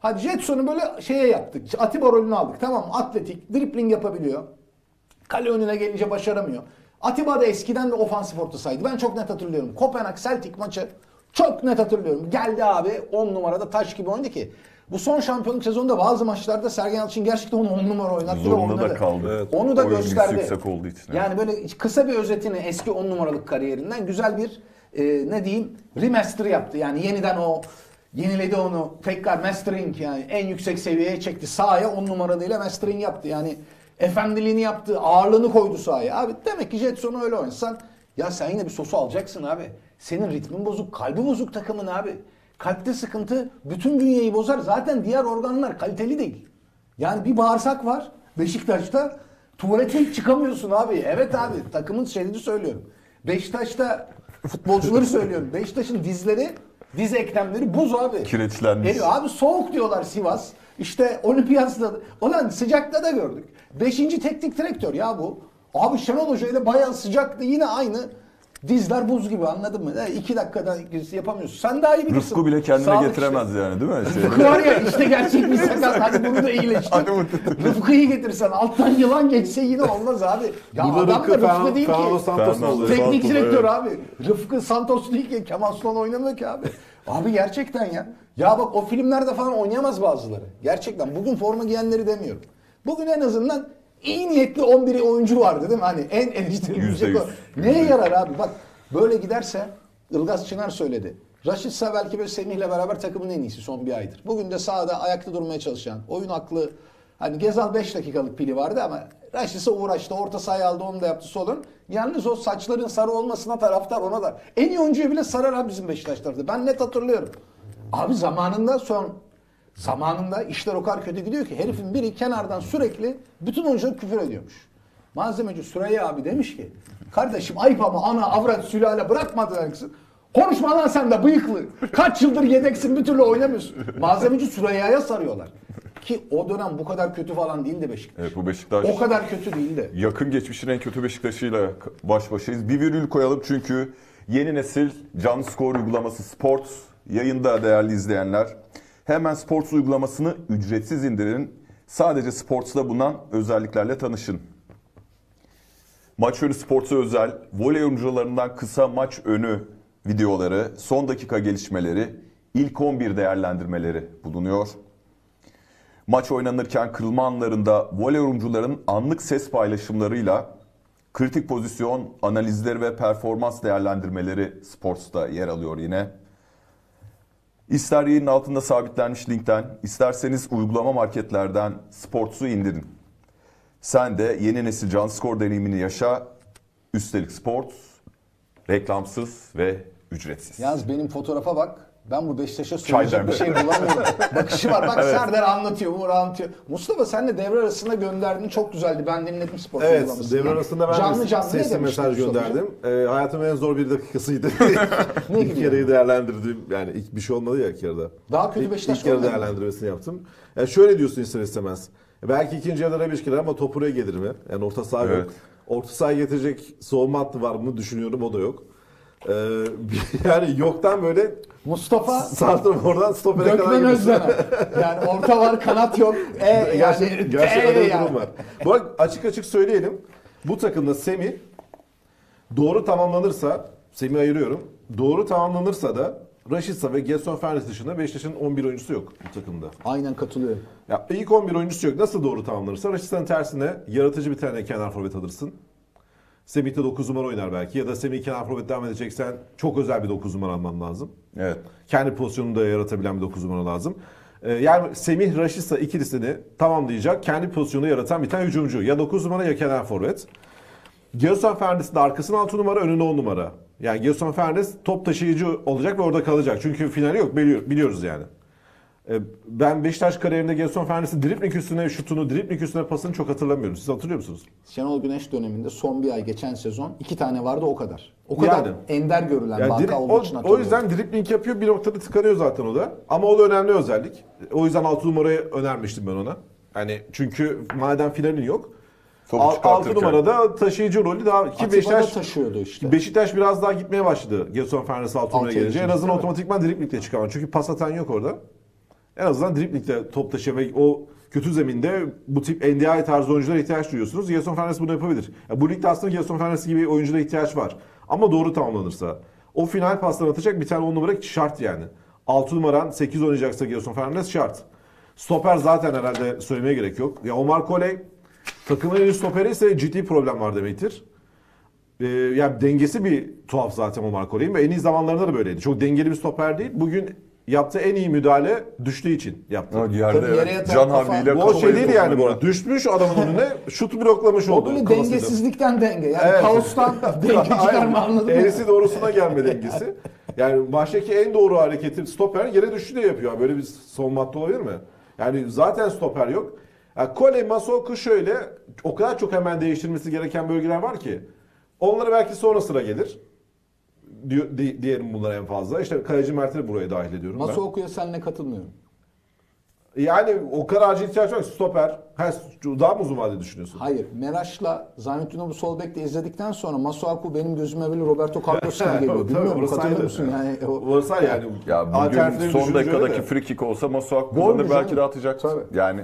Hadi Jetson'u böyle şeye yaptık. Atiba rolünü aldık. Tamam atletik. Dribbling yapabiliyor. Kale önüne gelince başaramıyor. Atiba da eskiden de ofansif orta saydı. Ben çok net hatırlıyorum. Kopenhag Celtic maçı. Çok net hatırlıyorum. Geldi abi on numarada taş gibi oynadı ki. Bu son şampiyonluk sezonunda bazı maçlarda Sergen Yalçın gerçekten onu on numara oynattı. Zorunda da kaldı. Evet, onu da gösterdi. Yani böyle kısa bir özetini eski on numaralık kariyerinden güzel bir Ee, ne diyeyim remaster yaptı yani yeniden o yeniledi onu tekrar mastering yani en yüksek seviyeye çekti sahaya on numaralıyla mastering yaptı yani efendiliğini yaptı ağırlığını koydu sahaya abi demek ki Jetson'u öyle oynasan ya sen yine bir Sosu alacaksın abi senin ritmin bozuk kalbi bozuk takımın abi kalpte sıkıntı bütün dünyayı bozar zaten diğer organlar kaliteli değil yani bir bağırsak var Beşiktaş'ta tuvalete çıkamıyorsun abi evet abi takımın şeyini söylüyorum Beşiktaş'ta futbolcuları söylüyorum. Beşiktaş'ın dizleri, diz eklemleri buz abi. Kireçlenmiş. Geliyor. Abi soğuk diyorlar Sivas. İşte Olimpiyat'ta olan sıcakta da gördük. Beşinci teknik direktör ya bu. Abi Şenol Hoca ile bayağı sıcaktı. Yine aynı. Dizler buz gibi anladın mı? E, iki dakikada yapamıyorsun. Sen daha iyi bilirsin. Rıfkı bile kendine sağlık getiremez işte. Yani değil mi? Şey. Rıfkı var ya işte gerçek bir sakat. Hadi bunu da iyileştir. Rıfkı'yı getirsen alttan yılan geçse yine olmaz abi. Ya burada adam Rıfkı, da Rıfkı Fern, değil ki. Fernando Santos oluyor. Teknik direktör evet. Abi. Rıfkı Santos değil ki. Kemal Sunal oynamıyor ki abi. Abi gerçekten ya. Ya bak o filmlerde falan oynayamaz bazıları. Gerçekten. Bugün forma giyenleri demiyorum. Bugün en azından İyi niyetli on bir oyuncu vardı değil mi? Hani en eleştirilecek o. Neye yarar abi? Bak böyle giderse Ilgaz Çınar söyledi. Raşit ise belki böyle Semih'le beraber takımın en iyisi son bir aydır. Bugün de sahada ayakta durmaya çalışan, oyun aklı hani Gezal beş dakikalık pili vardı ama Raşit ise uğraştı. Orta sahaya aldı onu da yaptı solun. Yalnız o saçların sarı olmasına taraftar ona da. En iyi oyuncuyu bile sarar abi bizim Beşiktaş'larda. Ben net hatırlıyorum. Abi zamanında son Zamanında işler o kadar kötü gidiyor ki herifin biri kenardan sürekli bütün oyuncular küfür ediyormuş. Malzemeci Süreyya abi demiş ki kardeşim ayıp ama ana avrat sülale bırakmadılar herkesin. Konuşma lan sen de bıyıklı. Kaç yıldır yedeksin bir türlü oynamıyorsun. Malzemeci Süreyya'ya sarıyorlar. Ki o dönem bu kadar kötü falan değildi Beşiktaş. Evet bu Beşiktaş. O kadar kötü değildi. Yakın geçmişin en kötü Beşiktaş'ıyla baş başayız. Bir virgül koyalım çünkü yeni nesil canlı skor uygulaması Sports yayında değerli izleyenler. Hemen Sports uygulamasını ücretsiz indirin. Sadece Sports'ta bulunan özelliklerle tanışın. Maç önü Sports'a özel, voley oyuncularından kısa maç önü videoları, son dakika gelişmeleri, ilk on bir değerlendirmeleri bulunuyor. Maç oynanırken kırılma anlarında voley oyuncuların anlık ses paylaşımlarıyla Kritik pozisyon analizleri ve performans değerlendirmeleri Sports'ta yer alıyor yine. İster yayının altında sabitlenmiş linkten, isterseniz uygulama marketlerden Sports'u indirin. Sen de yeni nesil can skor deneyimini yaşa. Üstelik Sports reklamsız ve ücretsiz. Yalnız benim fotoğrafa bak. Ben bu Beşiktaş'a söyleyecek bir şey bulamıyorum. Bakışı var. Bak evet. Serdar anlatıyor, Uğur anlatıyor. Mustafa sen de devre arasında gönderdin. Çok güzeldi. Ben dinledim spor programını. Evet, devre arasında ben canlı canlı sesli mesaj gönderdim. E, hayatımın en zor bir dakikasıydı. Ne ilk kereyi değerlendirdim. Yani ilk bir şey olmadı ya ilk yarıda. Daha kötü Beşiktaş oldu. İlk yarı değerlendirmesini yaptım. Yani şöyle diyorsun ister istemez. Belki ikinci yarıda ne biçkiler ama top buraya gelir mi? Yani orta saha evet. Yok. Orta saha getirecek soğuma hattı var mı düşünüyorum. O da yok. Ee, yani yoktan böyle Mustafa Sartım oradan stopere kadar gidiyor. Yani orta var, kanat yok. E yani gerçekten, gerçekten e, yani. Durum var. Bu açık açık söyleyelim. Bu takımda Semih doğru tamamlanırsa, Semih'i ayırıyorum. Doğru tamamlanırsa da Raşit'sa ve Gedson Fernandes dışında Beşiktaş'ın on bir oyuncusu yok bu takımda. Aynen katılıyorum. Ya ilk on bir oyuncusu yok. Nasıl doğru tamamlanırsa Raşit'in tersine yaratıcı bir tane kenar forvet alırsın. Semih'te dokuz numara oynar belki ya da Semih kenar forvet devam edeceksen çok özel bir dokuz numara alman lazım. Evet. Kendi pozisyonunu da yaratabilen bir dokuz numara lazım. Ee, yani Semih Raşit'sa ikilisini tamamlayacak kendi pozisyonunu yaratan bir tane hücumcu. Ya dokuz numara ya kenar forvet. Gedson Fernandes'in de arkasına altı numara önüne on numara. Yani Gedson Fernandes top taşıyıcı olacak ve orada kalacak. Çünkü finali yok biliyoruz yani. Ee, ben Beşiktaş kariyerinde Gedson Fernandes'in dripling üstüne şutunu, dripling üstüne pasını çok hatırlamıyorum. Siz hatırlıyor musunuz? Şenol Güneş döneminde son bir ay geçen sezon iki tane vardı o kadar. O kadar yani, ender görülen yani banka olduğu için hatırlıyorum. O yüzden dripling yapıyor bir noktada tıkanıyor zaten o da. Ama o da önemli özellik. O yüzden altı numarayı önermiştim ben ona. Yani çünkü madem finalin yok. altı numarada taşıyıcı rolü daha ki Beşiktaş taşıyordu işte. Beşiktaş biraz daha gitmeye başladı. Gedson Fernandes altı numaraya gelince en azından otomatikman dripling'le çıkamıyor. Çünkü pas atan yok orada. En azından dripling'le top taşıyarak o kötü zeminde bu tip N D I tarzı oyunculara ihtiyaç duyuyorsunuz. Gedson Fernandes bunu yapabilir. Yani bu ligde aslında Gedson Fernandes gibi oyunculara ihtiyaç var. Ama doğru tamamlanırsa o final paslarını atacak bir tane on numara şart yani. altı numaran sekiz oynayacaksa Gedson Fernandes şart. Stoper zaten herhalde söylemeye gerek yok. Ya Omar Colley takımın en üst stoperi ise ciddi problem var demektir. Ee, yani dengesi bir tuhaf zaten Omar Colley'in ve en iyi zamanlarında da böyleydi. Çok dengeli bir stoper değil. Bugün yaptığı en iyi müdahale düştüğü için yaptı. Tabii yere yatan Can Havli'yle kafayı topladı. O şey değil yani bu arada. Düşmüş adamın önüne şut bloklamış oldu. O böyle dengesizlikten denge. Yani evet. Kaostan denge çıkarma anladın mı? Eğrisi doğrusuna gelme dengesi. Yani baştaki en doğru hareketi stoper yere düştü diye yapıyor. Böyle bir savunma hattı olabilir mi? Yani zaten stoper yok. Yani Colley, Masoko şöyle o kadar çok hemen değiştirmesi gereken bölgeler var ki onlara belki sonra sıra gelir. Di diyelim bunlara en fazla. İşte kaleci Mert'i buraya dahil ediyorum. Nasıl ben. Okuyor seninle katılmıyorum. Yani o kadar acil ihtiyaç var ki stoper. Ha, daha mı uzun vadede düşünüyorsun? Hayır. Meraş'la Zahmettin'i bu sol bekle izledikten sonra Masuaku benim gözüme böyle Roberto Carlos'tan geliyor. Bilmiyorum katılır mısın? Yani, orası yani. yani. Ya bugün son dakikadaki de. Free kick olsa Masuaku kullanır belki de atacak. Yani.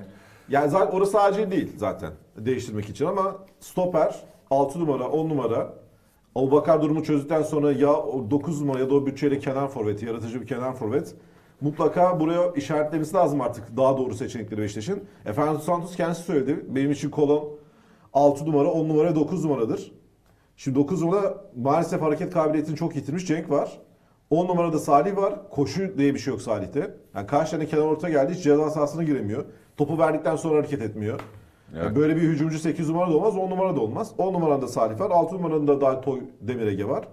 yani zaten orası acil değil zaten değiştirmek için ama stoper altı numara on numara Abubakar durumu çözdükten sonra ya dokuz numara ya da o bütçeyle kenar forveti, yaratıcı bir kenar forvet mutlaka buraya işaretlemesi lazım artık daha doğru seçenekleri Beşiktaş'ın. E, Fernando Santos kendisi söyledi. Benim için kolon altı numara, on numara, dokuz numaradır. Şimdi dokuz numara maalesef hareket kabiliyetini çok yitirmiş. Cenk var. on numarada Salih var. Koşu diye bir şey yok Salih'te. Yani kaç tane kenar orta geldi hiç ceza sahasına giremiyor. Topu verdikten sonra hareket etmiyor. Yani. Böyle bir hücumcu sekiz numara da olmaz, on numara da olmaz. on numarada Salih var, altı numarada daha Toy Demirege var.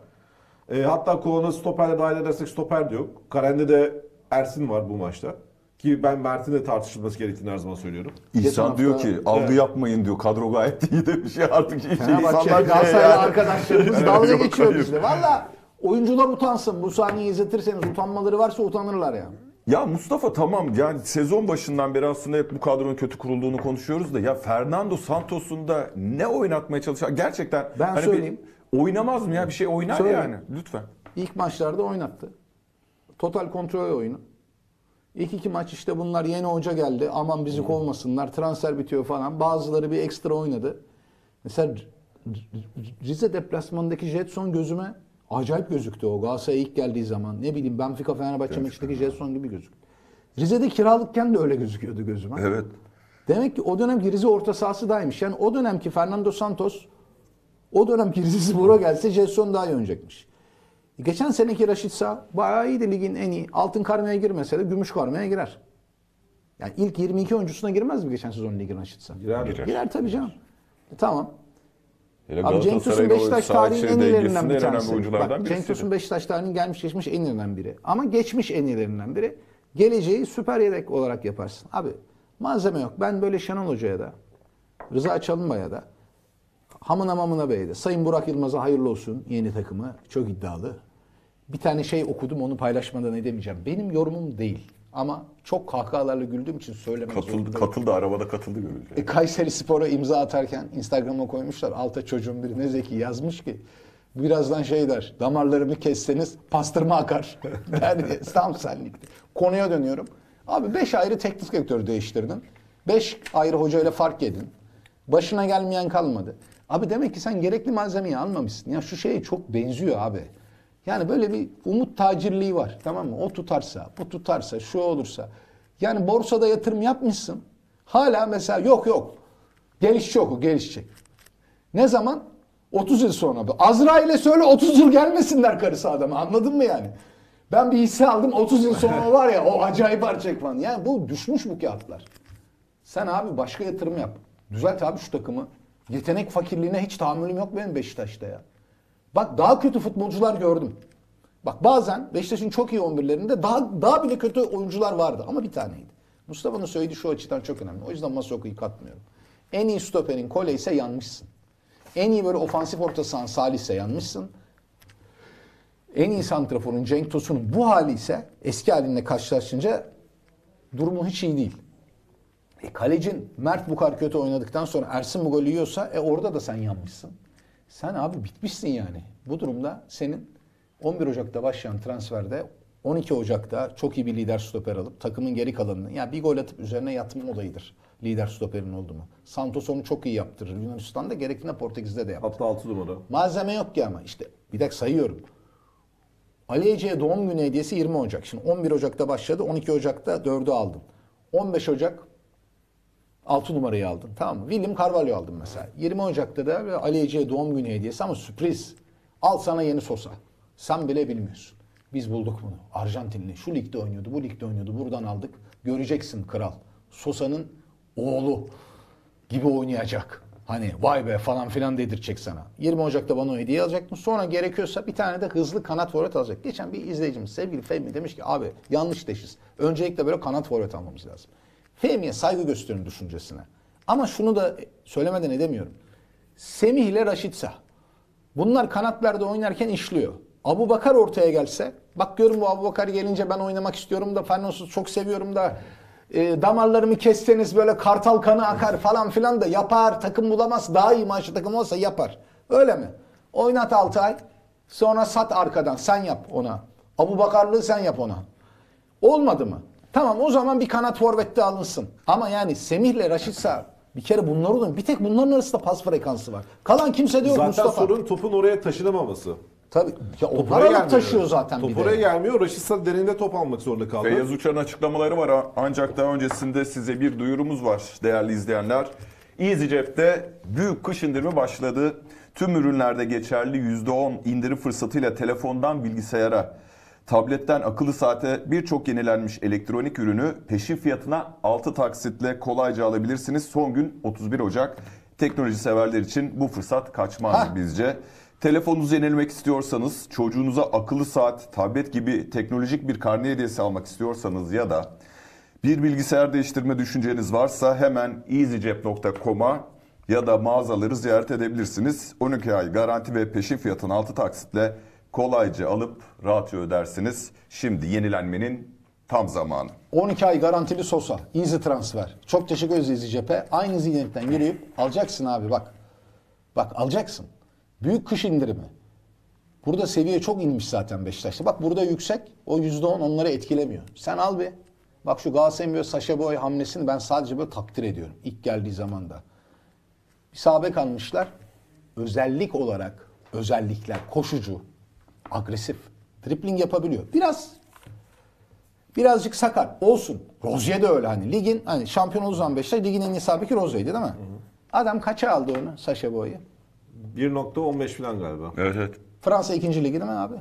E, hatta kolona stoperle dahil edersek stoper de yok. Karen'de de Ersin var bu maçta. Ki ben Mert'in de tartışılması gerektiğini her zaman söylüyorum. İhsan hafta, diyor ki algı evet. yapmayın diyor. Kadro gayet iyi de bir şey artık. Fenerbahçe, Galatasaraylı yani. Arkadaşlarımız evet, dalga geçiyor bizde. Valla oyuncular utansın. Bu sahneyi izletirseniz utanmaları varsa utanırlar yani. Ya Mustafa tamam yani sezon başından beri aslında hep bu kadronun kötü kurulduğunu konuşuyoruz da ya Fernando Santos'un da ne oynatmaya çalışan gerçekten ben hani söyleyeyim bir, oynamaz mı ya bir şey oynar söyleyeyim. Yani lütfen. İlk maçlarda oynattı. Total kontrol oyunu. İlk iki maç işte bunlar yeni hoca geldi aman bizi kovmasınlar transfer bitiyor falan bazıları bir ekstra oynadı. Mesela Rize deplasmanındaki Jetson gözüme acayip gözüktü o Galatasaray'a ilk geldiği zaman. Ne bileyim Benfica Fenerbahçe maçındaki Jetson gibi gözüktü. Rize'de kiralıkken de öyle gözüküyordu gözüme. Evet. Demek ki o dönemki Rize orta sahası daymış. Yani o dönemki Fernando Santos O dönem Giresunspor'a gelse Jetson daha iyi oynayacakmış. Geçen seneki Raşit Sağ bayağı iyiydi, ligin en iyi. Altın karmaya girmese de gümüş karmaya girer. Yani ilk yirmi iki oyuncusuna girmez mi geçen sezon ligin Raşit Sağ? Girer. Girer, girer tabii canım. E, tamam. Hele abi Cenk Tosun Beşiktaş tarihinin en iyilerinden bir tanesi. Bak, Cenk Tosun Beşiktaş tarihinin gelmiş geçmiş en iyilerinden biri. Ama geçmiş en iyilerinden biri. Geleceği süper yedek olarak yaparsın. Abi malzeme yok. Ben böyle Şenol Hoca'ya da, Rıza Çalınbay'a da, Hamına Mamına Bey'e de, Sayın Burak Yılmaz'a hayırlı olsun yeni takımı. Çok iddialı. Bir tane şey okudum, onu paylaşmadan edemeyeceğim. Benim yorumum değil. Ama çok kahkahalarla güldüğüm için söylemek katıldı, zorunda. Katıldı, arabada katıldı görüldü. Yani. E, Kayseri Spor'a imza atarken Instagram'a koymuşlar. Alta çocuğun biri ne zeki yazmış ki. Birazdan şey der, damarlarımı kesseniz pastırma akar. Yani tam senlikti. Konuya dönüyorum. Abi beş ayrı teknik direktörü değiştirdin. beş ayrı hocayla fark edin. Başına gelmeyen kalmadı. Abi demek ki sen gerekli malzemeyi almamışsın. Ya şu şeye çok benziyor abi. Yani böyle bir umut tacirliği var. Tamam mı? O tutarsa, bu tutarsa, şu olursa. Yani borsada yatırım yapmışsın. Hala mesela yok yok. Gelişçi yok, gelişecek. Ne zaman? otuz yıl sonra. Azrail'e söyle otuz yıl gelmesinler karısı adamı. Anladın mı yani? Ben bir hisse aldım, otuz yıl sonra var ya o acayip artacak falan. Yani bu düşmüş bu kağıtlar. Sen abi başka yatırım yap. Düzelt abi şu takımı. Yetenek fakirliğine hiç tahammülüm yok benim Beşiktaş'ta ya. Bak daha kötü futbolcular gördüm. Bak bazen Beşiktaş'ın çok iyi on birlerinde daha daha bile kötü oyuncular vardı ama bir taneydi. Mustafa'nın söylediği şu açıdan çok önemli. O yüzden Masoku'yu katmıyorum. En iyi stoperin Colley ise yanmışsın. En iyi böyle ofansif orta sahan Salih ise yanmışsın. En iyi santraforun Cenk Tosun'un bu hali ise eski halinle karşılaşınca durumu hiç iyi değil. E kalecin Mert bu kadar kötü oynadıktan sonra Ersin bu golü yiyorsa e orada da sen yanmışsın. Sen abi bitmişsin yani. Bu durumda senin on bir Ocak'ta başlayan transferde on iki Ocak'ta çok iyi bir lider stoper alıp takımın geri kalanını, yani bir gol atıp üzerine yatma olayıdır lider stoperin oldu mu. Santos onu çok iyi yaptırır. Yunanistan'da gerektiğinde Portekiz'de de yaptı. Hatta altı numara. Malzeme yok ki ama işte bir dakika sayıyorum. Ali Ece'ye doğum günü hediyesi yirmi Ocak. Şimdi on bir Ocak'ta başladı. on iki Ocak'ta dördü aldım. on beş Ocak altı numarayı aldın. Tamam mı? William Carvalho aldım mesela. yirmi Ocak'ta da Ali Ece'ye doğum günü hediyesi ama sürpriz. Al sana yeni Sosa. Sen bile bilmiyorsun. Biz bulduk bunu. Arjantinli. Şu ligde oynuyordu, bu ligde oynuyordu. Buradan aldık. Göreceksin kral. Sosa'nın oğlu gibi oynayacak. Hani vay be falan filan dedirecek sana. yirmi Ocak'ta bana o hediye alacaktın. Sonra gerekiyorsa bir tane de hızlı kanat forvet alacak. Geçen bir izleyicimiz sevgili Fehmi demiş ki abi yanlış teşhis. Öncelikle böyle kanat forvet almamız lazım. Fehmi'ye saygı gösterin düşüncesine. Ama şunu da söylemeden edemiyorum. Semih ile Raşit Sağ. Bunlar kanatlarda oynarken işliyor. Abu Bakar ortaya gelse, bak görün bu Abu Bakar gelince ben oynamak istiyorum da Fernandos'u çok seviyorum da e, damarlarımı kesseniz böyle kartal kanı akar falan filan da yapar. Takım bulamaz. Daha iyi maaşlı takım olsa yapar. Öyle mi? Oynat altı ay. Sonra sat arkadan. Sen yap ona. Abu Bakarlığı sen yap ona. Olmadı mı? Tamam o zaman bir kanat forvette alınsın. Ama yani Semih'le Raşit Sağ bir kere bunlar olur. Bir tek bunların arasında pas frekansı var. Kalan kimse de yok zaten Mustafa. Zaten sorun topun oraya taşınamaması. Tabii. Ya onlar alıp taşıyor zaten. Top oraya gelmiyor. Raşit Sağ derinde top almak zorunda kaldı. Feyyaz Uçar'ın açıklamaları var. Ancak daha öncesinde size bir duyurumuz var değerli izleyenler. EasyJet'te büyük kış indirimi başladı. Tüm ürünlerde geçerli yüzde on indirim fırsatıyla telefondan bilgisayara, tabletten akıllı saate birçok yenilenmiş elektronik ürünü peşin fiyatına altı taksitle kolayca alabilirsiniz. Son gün otuz bir Ocak. Teknoloji severler için bu fırsat kaçmaz ha. bizce. Telefonunuzu yenilemek istiyorsanız, çocuğunuza akıllı saat, tablet gibi teknolojik bir karne hediyesi almak istiyorsanız ya da bir bilgisayar değiştirme düşünceniz varsa hemen easycep nokta com'a ya da mağazaları ziyaret edebilirsiniz. on iki ay garanti ve peşin fiyatına altı taksitle kolayca alıp rahatça ödersiniz. Şimdi yenilenmenin tam zamanı. on iki ay garantili Sosa. Easy transfer. Çok teşekkür ederiz EasyJet'e. Aynı ziynetten yürüyüp alacaksın abi bak. Bak alacaksın. Büyük kış indirimi. Burada seviye çok inmiş zaten Beşiktaş'ta. Bak burada yüksek. O yüzde on onları etkilemiyor. Sen al bir. Bak şu Galatasaray'ın Sacha Boey hamlesini ben sadece böyle takdir ediyorum. İlk geldiği zaman da. Bir sağ bek almışlar. Özellik olarak özellikler koşucu, agresif. Dripling yapabiliyor. Biraz birazcık sakat olsun. Rozier de öyle hani. Ligin hani şampiyon olduğu zaman Beşiktaş ligin en iyi sabiki Rozier'di değil mi? Hı hı. Adam kaça aldı onu Sacha Boey'i? bir nokta on beş falan galiba. Evet evet. Fransa ikinci Ligi değil mi abi?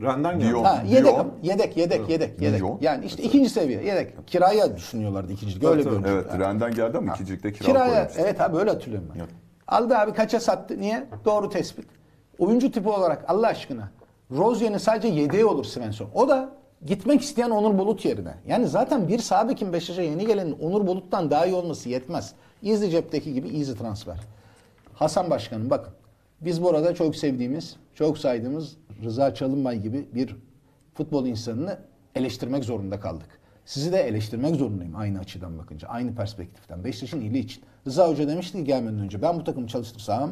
Renden geliyor. Ha, yedek, yedek, yedek, yedek, Dion. yedek. Yani işte evet. ikinci seviye, yedek. Kiraya düşünüyorlardı ikinci Lig'de. Öyle evet, bir evet, yani. Renden geldi ama ikinci Lig'de kiraya Kiraya, evet abi öyle hatırlıyorum ben. Evet. Aldı abi kaça sattı, niye? Doğru tespit. Oyuncu tipi olarak Allah aşkına. Rozier'in sadece yedeği olur Svensson. O da gitmek isteyen Onur Bulut yerine. Yani zaten bir sağ bekin Beşiktaş'a yeni gelenin Onur Bulut'tan daha iyi olması yetmez. Easy Cep'teki gibi easy transfer. Hasan Başkanım bakın. Biz burada çok sevdiğimiz, çok saydığımız Rıza Çalınbay gibi bir futbol insanını eleştirmek zorunda kaldık. Sizi de eleştirmek zorundayım aynı açıdan bakınca, aynı perspektiften. Beşiktaş'ın ili için. Rıza Hoca demişti ki gelmeden önce ben bu takımı çalıştırsam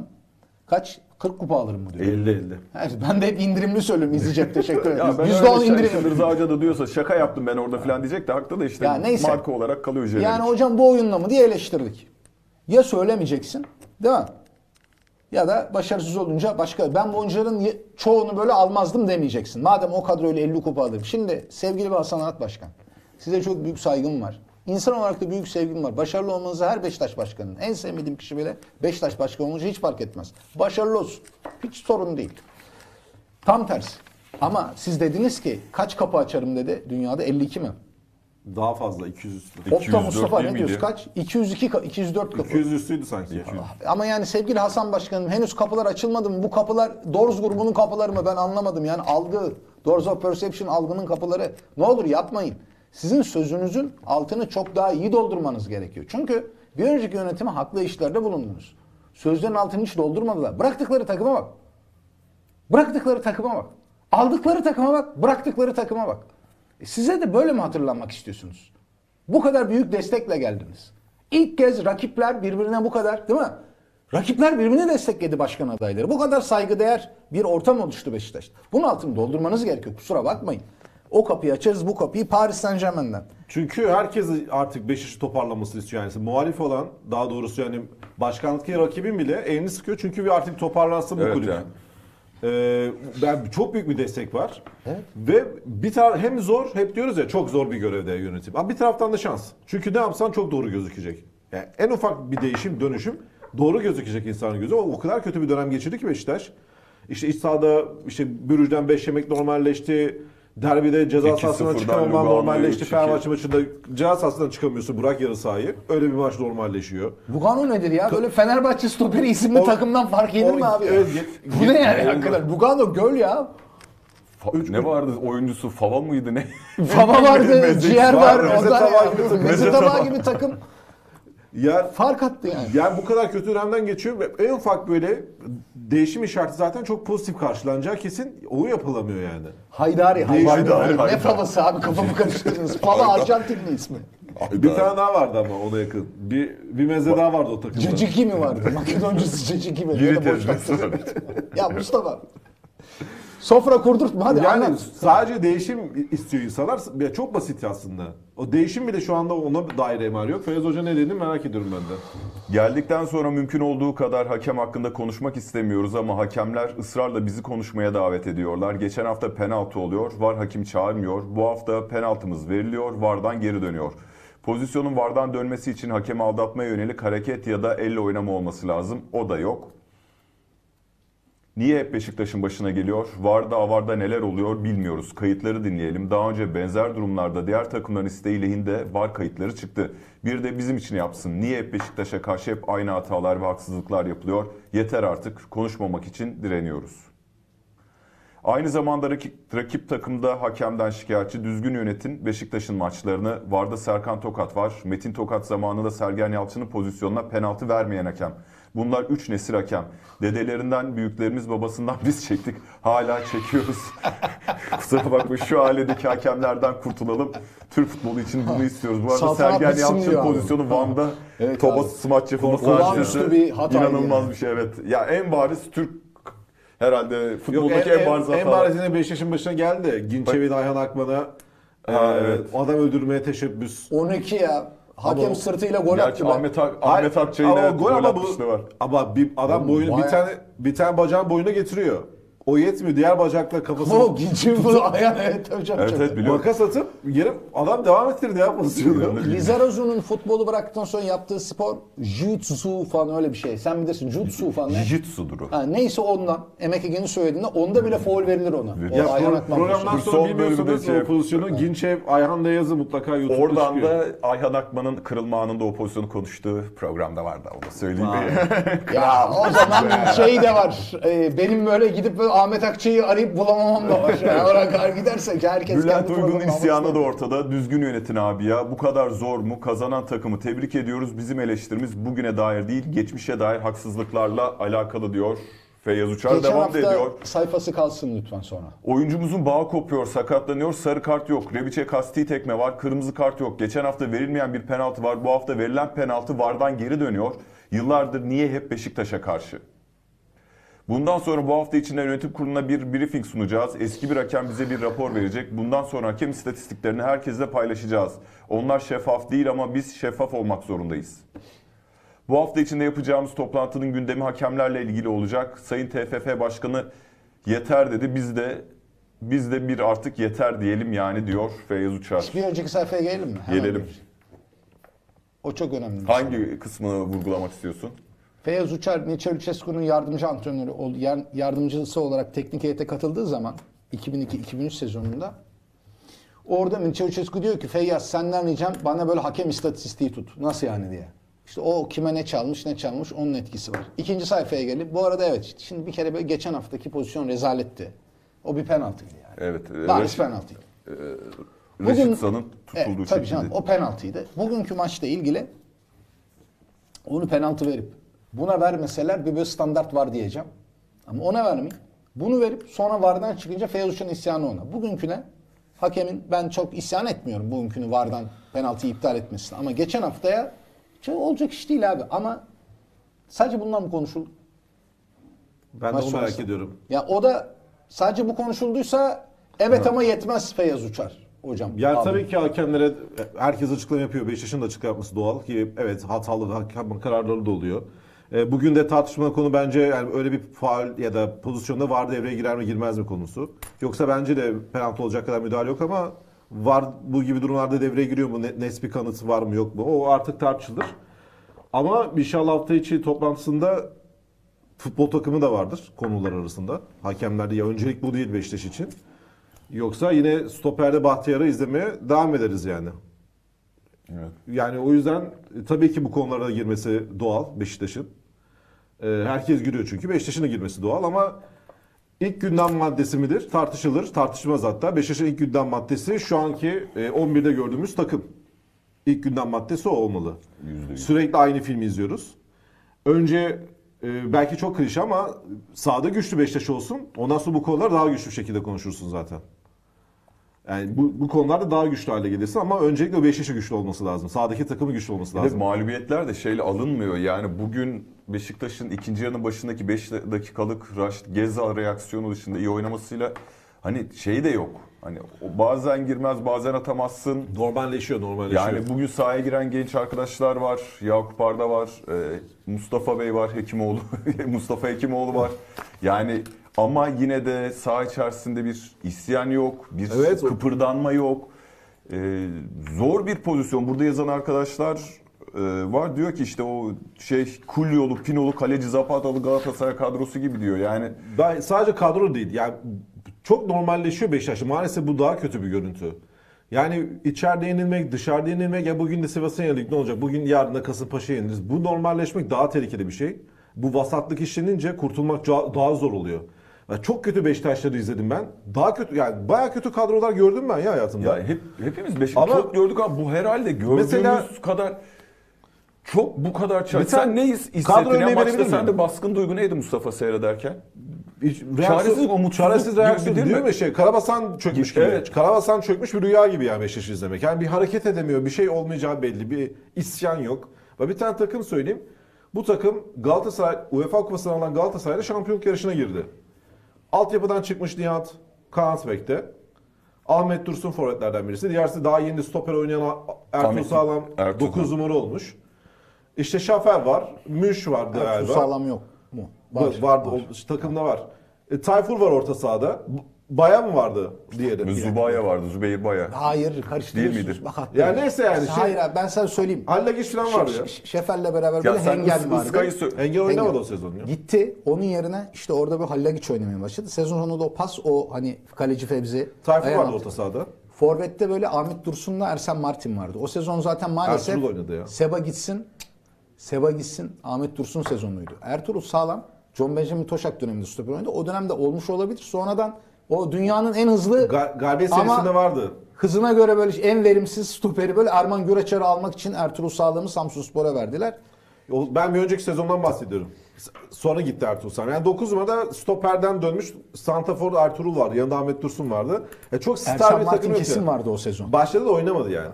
kaç? kırk kupa alırım mı diyor. elli elli. Yani ben de hep indirimli söylüyorum izleyecek teşekkür ederim. yüzde on indirim. Rıza Hoca da diyorsa şaka yaptım ben orada falan diyecek de haklı da işte ya neyse, marka olarak kalıyor üzerinde. Yani hocam bu oyunla mı diye eleştirdik. Ya söylemeyeceksin değil mi? Ya da başarısız olunca başka. Ben bu oyuncuların çoğunu böyle almazdım demeyeceksin. Madem o kadroyla elli kupa alırım. Şimdi sevgili Hasan Arat Başkan. Size çok büyük saygım var. İnsan olarak da büyük sevgim var. Başarılı olmanızı her Beşiktaş Başkanı'nın. En sevmediğim kişi bile Beşiktaş Başkanı olunca hiç fark etmez. Başarılı olsun. Hiç sorun değil. Tam tersi. Ama siz dediniz ki kaç kapı açarım dedi. Dünyada elli iki mi? Daha fazla iki yüz. Opta Mustafa ne diyorsun kaç? iki yüz iki, iki yüz dört kapı. iki yüz üstüydü sanki. iki yüz. Ama yani sevgili Hasan Başkanım henüz kapılar açılmadı mı? Bu kapılar Doors grubunun kapıları mı? Ben anlamadım. Yani algı, Doors of Perception algının kapıları. Ne olur yapmayın. Sizin sözünüzün altını çok daha iyi doldurmanız gerekiyor. Çünkü bir önceki yönetime haklı işlerde bulundunuz. Sözlerin altını hiç doldurmadılar. Bıraktıkları takıma bak. Bıraktıkları takıma bak. Aldıkları takıma bak. Bıraktıkları takıma bak. E size de böyle mi hatırlanmak istiyorsunuz? Bu kadar büyük destekle geldiniz. İlk kez rakipler birbirine bu kadar değil mi? Rakipler birbirini destekledi başkan adayları. Bu kadar saygıdeğer bir ortam oluştu Beşiktaş'ta. Bunun altını doldurmanız gerekiyor. Kusura bakmayın. O kapıyı açarız, bu kapıyı Paris Saint Germain'den. Çünkü herkes artık Beşiktaş'ı toparlamasını istiyor. Yani muhalif olan, daha doğrusu yani başkanlıktaki rakibin bile elini sıkıyor. Çünkü artık toparlansın bu evet kulüp. Yani. Ee, ben çok büyük bir destek var. Evet. Ve bir tar hem zor, hep diyoruz ya çok zor bir görevde yönetim. Ama bir taraftan da şans. Çünkü ne yapsan çok doğru gözükecek. Yani en ufak bir değişim, dönüşüm doğru gözükecek insanın gözü. O, o kadar kötü bir dönem geçirdi ki Beşiktaş. İşte iç sahada işte Bürüc'den beş yemek normalleşti. Derbide ceza sahasından çıkamaman normalleşti. Fenerbahçe maçında ceza sahasından çıkamıyorsun Burak yarı sahayı. Öyle bir maç normalleşiyor. Bu kanun nedir ya? Böyle Fenerbahçe stoperi isimli o, takımdan fark yenir mi abi? Evet, bu ne yani hakikaten? Lugano göl ya. Fa üç, ne vardı? Oyuncusu Fava mıydı ne? Fava vardı, ciğer var. Meze tabağı gibi takım. Ya, fark attı yani. Yani bu kadar kötü dönemden geçiyor ve en ufak böyle değişim işareti zaten çok pozitif karşılanacağı kesin. O yapılamıyor yani. Haydari, Haydari. Haydari, Haydari. Ne favası abi kafamı karıştırdınız. Fava Arjantinli ismi. Haydari. Bir tane daha vardı ama ona yakın. Bir, bir meze daha vardı o takımda. Ciciki mi vardı? Makedoncusu Ciciki mi? Yeni tezgisi vardı. Ya Mustafa. Sofra kurdurtma hadi. Yani anlat. Sadece değişim istiyor insanlar. Çok basit aslında. O değişim bile şu anda ona dair emar yok. Feyyaz Hoca ne dedi merak ediyorum ben de. Geldikten sonra mümkün olduğu kadar hakem hakkında konuşmak istemiyoruz ama hakemler ısrarla bizi konuşmaya davet ediyorlar. Geçen hafta penaltı oluyor. VAR hakim çağırmıyor. Bu hafta penaltımız veriliyor. VAR'dan geri dönüyor. Pozisyonun VAR'dan dönmesi için hakemi aldatmaya yönelik hareket ya da elle oynama olması lazım. O da yok. Niye hep Beşiktaş'ın başına geliyor? VAR'da avarda neler oluyor bilmiyoruz. Kayıtları dinleyelim. Daha önce benzer durumlarda diğer takımların isteği lehinde VAR kayıtları çıktı. Bir de bizim için yapsın. Niye hep Beşiktaş'a karşı hep aynı hatalar ve haksızlıklar yapılıyor? Yeter artık. Konuşmamak için direniyoruz. Aynı zamanda rakip, rakip takımda hakemden şikayetçi düzgün yönetin Beşiktaş'ın maçlarını. VAR'da Serkan Tokat var. Metin Tokat zamanında Sergen Yalçın'ın pozisyonuna penaltı vermeyen hakem. Bunlar üç nesil hakem. Dedelerinden, büyüklerimiz, babasından biz çektik. Hala çekiyoruz. Kusura bakma şu ailedeki hakemlerden kurtulalım. Türk futbolu için bunu istiyoruz. Bu arada Sergen Yalçın pozisyonu Van'da evet, Toba smaç yapılması açıkçası bir inanılmaz yani. Bir şey evet. Ya en bariz Türk herhalde futboldaki en, en bariz hata. En bariz yine Beşiktaş'ın başına geldi. Ginçevi'de Ayhan Akman'a e, evet. adam öldürmeye teşebbüs. on iki ya. Hakem ama sırtıyla gol attı. Ahmet Ahmet Akçay'ın gol atmışlığı var. Ama bir adam boyunu bir tane bir tane bacağın boyuna getiriyor. O yetmiyor. Diğer bacakla kafasını... O gidip bunu ayağına evet hocam. Evet, evet biliyorum. Makas atıp yerim. Adam devam ettirdi ya pozisyonu. Lizarozu'nun futbolu bıraktıktan sonra yaptığı spor Jiu-Jitsu falan öyle bir şey. Sen bilirsin Jiu-Jitsu falan ne? Jiu-Jitsu'dur o. Ha, neyse ondan. Emek Ege'nin söylediğinde onda bile faul verilir ona. Ya o pro programdan sonra son bilmiyorsanız şey, o pozisyonu Ginçev, Ayhan Dayaz'ı mutlaka YouTube'da oradan çıkıyor. Oradan da Ayhan Akman'ın kırılma anında o pozisyonu konuştuğu programda vardı. Onu söyleyeyim. Ya o zaman şey de var. E, benim böyle gidip böyle Ahmet Akçay'ı arayıp bulamamam da var. Yani oraya kadar gidersek herkes Bülent kendi Uygun'un isyanı da ortada. Düzgün yönetin abi ya. Bu kadar zor mu? Kazanan takımı tebrik ediyoruz. Bizim eleştirimiz bugüne dair değil, geçmişe dair haksızlıklarla alakalı diyor. Feyyaz Uçar geçen devam ediyor. Geçen hafta sayfası kalsın lütfen sonra. Oyuncumuzun bağı kopuyor, sakatlanıyor, sarı kart yok. Rebiç'e kasti tekme var, kırmızı kart yok. Geçen hafta verilmeyen bir penaltı var. Bu hafta verilen penaltı VAR'dan geri dönüyor. Yıllardır niye hep Beşiktaş'a karşı? Bundan sonra bu hafta içinde yönetim kuruluna bir briefing sunacağız. Eski bir hakem bize bir rapor verecek. Bundan sonra hakem istatistiklerini herkesle paylaşacağız. Onlar şeffaf değil ama biz şeffaf olmak zorundayız. Bu hafta içinde yapacağımız toplantının gündemi hakemlerle ilgili olacak. Sayın T F F Başkanı yeter dedi. Biz de biz de bir artık yeter diyelim yani diyor Feyyaz Uçar. Bir önceki sayfaya gelelim mi? Hemen gelelim. Bir. O çok önemli. Hangi şey kısmını vurgulamak istiyorsun? Feyyaz Uçar, Niçer Üçesku'nun yardımcı antrenörü, yardımcısı olarak teknik heyete katıldığı zaman iki bin iki iki bin üç sezonunda orada Niçer Üçesku diyor ki Feyyaz senden ricam bana böyle hakem istatistiği tut. Nasıl yani diye. İşte o kime ne çalmış ne çalmış onun etkisi var. İkinci sayfaya gelip bu arada evet şimdi bir kere böyle geçen haftaki pozisyon rezaletti. O bir penaltıydı yani. Evet. Bariz penaltıydı. E, Raşit San'ın tutulduğu evet, tabii canım, o penaltıydı. Bugünkü maçla ilgili onu penaltı verip buna vermeseler bir böyle standart var diyeceğim. Ama ona vermeyin. Bunu verip sonra VAR'dan çıkınca Feyyaz Uçar'ın isyanı ona. Bugünküne hakemin ben çok isyan etmiyorum bugünkünü VAR'dan penaltıyı iptal etmesine. Ama geçen haftaya çok olacak iş değil abi ama sadece bundan mı konuşuldu? Ben maç de merak ediyorum. Ya o da sadece bu konuşulduysa evet ha. Ama yetmez Feyyaz Uçar hocam. Yani abi. Tabii ki hakemlere herkes açıklama yapıyor. Beşiktaş'ın da açıklama yapması doğal ki evet hatalı hakem kararları da oluyor. Bugün de tartışma konu bence yani öyle bir faul ya da pozisyonda VAR devreye girer mi girmez mi konusu. Yoksa bence de penaltı olacak kadar müdahale yok ama VAR bu gibi durumlarda devreye giriyor mu? Nesbi kanıtı var mı yok mu? O artık tartışılır. Ama inşallah hafta içi toplantısında futbol takımı da vardır konular arasında. Hakemlerde ya öncelik bu değil Beşiktaş için. Yoksa yine stoperde Bahtiyar'ı izlemeye devam ederiz yani. Evet. Yani o yüzden tabii ki bu konulara girmesi doğal Beşiktaş'ın. Herkes giriyor çünkü. Beşiktaş'ın da girmesi doğal ama ilk gündem maddesi midir? Tartışılır. Tartışmaz hatta. Beşiktaş'ın ilk gündem maddesi şu anki on birde gördüğümüz takım. İlk gündem maddesi o olmalı. yüzde yüz. Sürekli aynı filmi izliyoruz. Önce belki çok klişe ama sahada güçlü Beşiktaş olsun. Ondan sonra bu konular daha güçlü bir şekilde konuşursun zaten. Yani bu, bu konularda daha güçlü hale gelirsin ama öncelikle o Beşiktaş'ın güçlü olması lazım. Sahadaki takımın güçlü olması lazım. Evet, mağlubiyetler de şeyle alınmıyor. Yani bugün Beşiktaş'ın ikinci yarının başındaki beş dakikalık Raşit Kezal reaksiyonu dışında iyi oynamasıyla hani şeyi de yok. Hani bazen girmez, bazen atamazsın. Normalleşiyor, normalleşiyor. Yani bugün sahaya giren genç arkadaşlar var. Yakup Arda var. Mustafa Bey var, Hekimoğlu. Mustafa Hekimoğlu var. Yani ama yine de saha içerisinde bir isyan yok, bir evet, kıpırdanma yok. Ee, zor bir pozisyon. Burada yazan arkadaşlar e, var. Diyor ki işte o şey Kulyolu, Pinolu, Kaleci, Zapatalı Galatasaray kadrosu gibi diyor. Yani ben, sadece kadro değil. Yani çok normalleşiyor Beşiktaş. Maalesef bu daha kötü bir görüntü. Yani içeride yenilmek, dışarıda yenilmek. Ya bugün de Sivas'a yenildik ne olacak? Bugün yarın da Kasımpaşa'ya yeniliriz. Bu normalleşmek daha tehlikeli bir şey. Bu vasatlık işlenince kurtulmak daha zor oluyor. Çok kötü Beşiktaşları izledim ben. Daha kötü yani bayağı kötü kadrolar gördüm ben ya hayatımda. Ya hep hepimiz Beşiktaş çok gördük ama bu herhalde gördüğümüz mesela, kadar çok bu kadar çaresiz. Sen ne hissettin ya maçta sen de baskın duygu neydi Mustafa seyrederken? Çaresizlik, umut, çaresiz reaksiyon değil mi? mi? Şey, Karabasan çökmüş gibi. Evet. Karabasan çökmüş bir rüya gibi yani Beşiktaş'ı izlemek. Yani bir hareket edemiyor, bir şey olmayacağı belli, bir isyan yok. Ve bir tane takım söyleyeyim. Bu takım Galatasaray UEFA Kupası'ndan alan Galatasaray'da şampiyonluk yarışına girdi. Altyapıdan çıkmış Nihat Kansbek'te. Ahmet Dursun forvetlerden birisi. Diğerisi daha yeni stoper oynayan Ertuğrul Sağlam dokuz numara olmuş. İşte Şafer var. Münş var galiba. Ertuğrul Sağlam yok mu? Var, var, var. O, takımda var. E, Tayfur var orta sahada. Baya mı vardı diyelim. Zubaya vardı. Zübeyir Baya. Hayır, karıştırıyorsunuz. Bak hatta. Ya yani neyse yani. Şey, hayır abi, ben sana söyleyeyim. Hallegiç falan vardı ya. Şefer'le beraber böyle Hengel vardı. Hengel oynamadı o sezon ya. Gitti. Onun yerine işte orada bir Hallegiç oynamaya başladı. Sezon sonunda o pas, o hani kaleci Fevzi. Tayfur vardı orta sahada. Forvet'te böyle Ahmet Dursun'la Ersen Martin vardı. O sezon zaten maalesef Seba gitsin. Seba gitsin. Ahmet Dursun sezonuydu. Ertuğrul Sağlam, John Benjamin Toşak döneminde stoper oynadı. O dönemde olmuş olabilir. Sonradan o dünyanın en hızlı Gal- galibiyet serisinde vardı. Hızına göre böyle en verimsiz stoperi böyle Erman Güreçer'i almak için Ertuğrul Sağlam'ı Samsunspor'a verdiler. Ben bir önceki sezondan bahsediyorum. Sonra gitti Ertuğrul Sağlam. Yani dokuz numarada stoperden dönmüş santraforda Ertuğrul vardı. Yanında Ahmet Dursun vardı. E çok star Ersan bir takım kesin vardı o sezon. Başladı da oynamadı yani.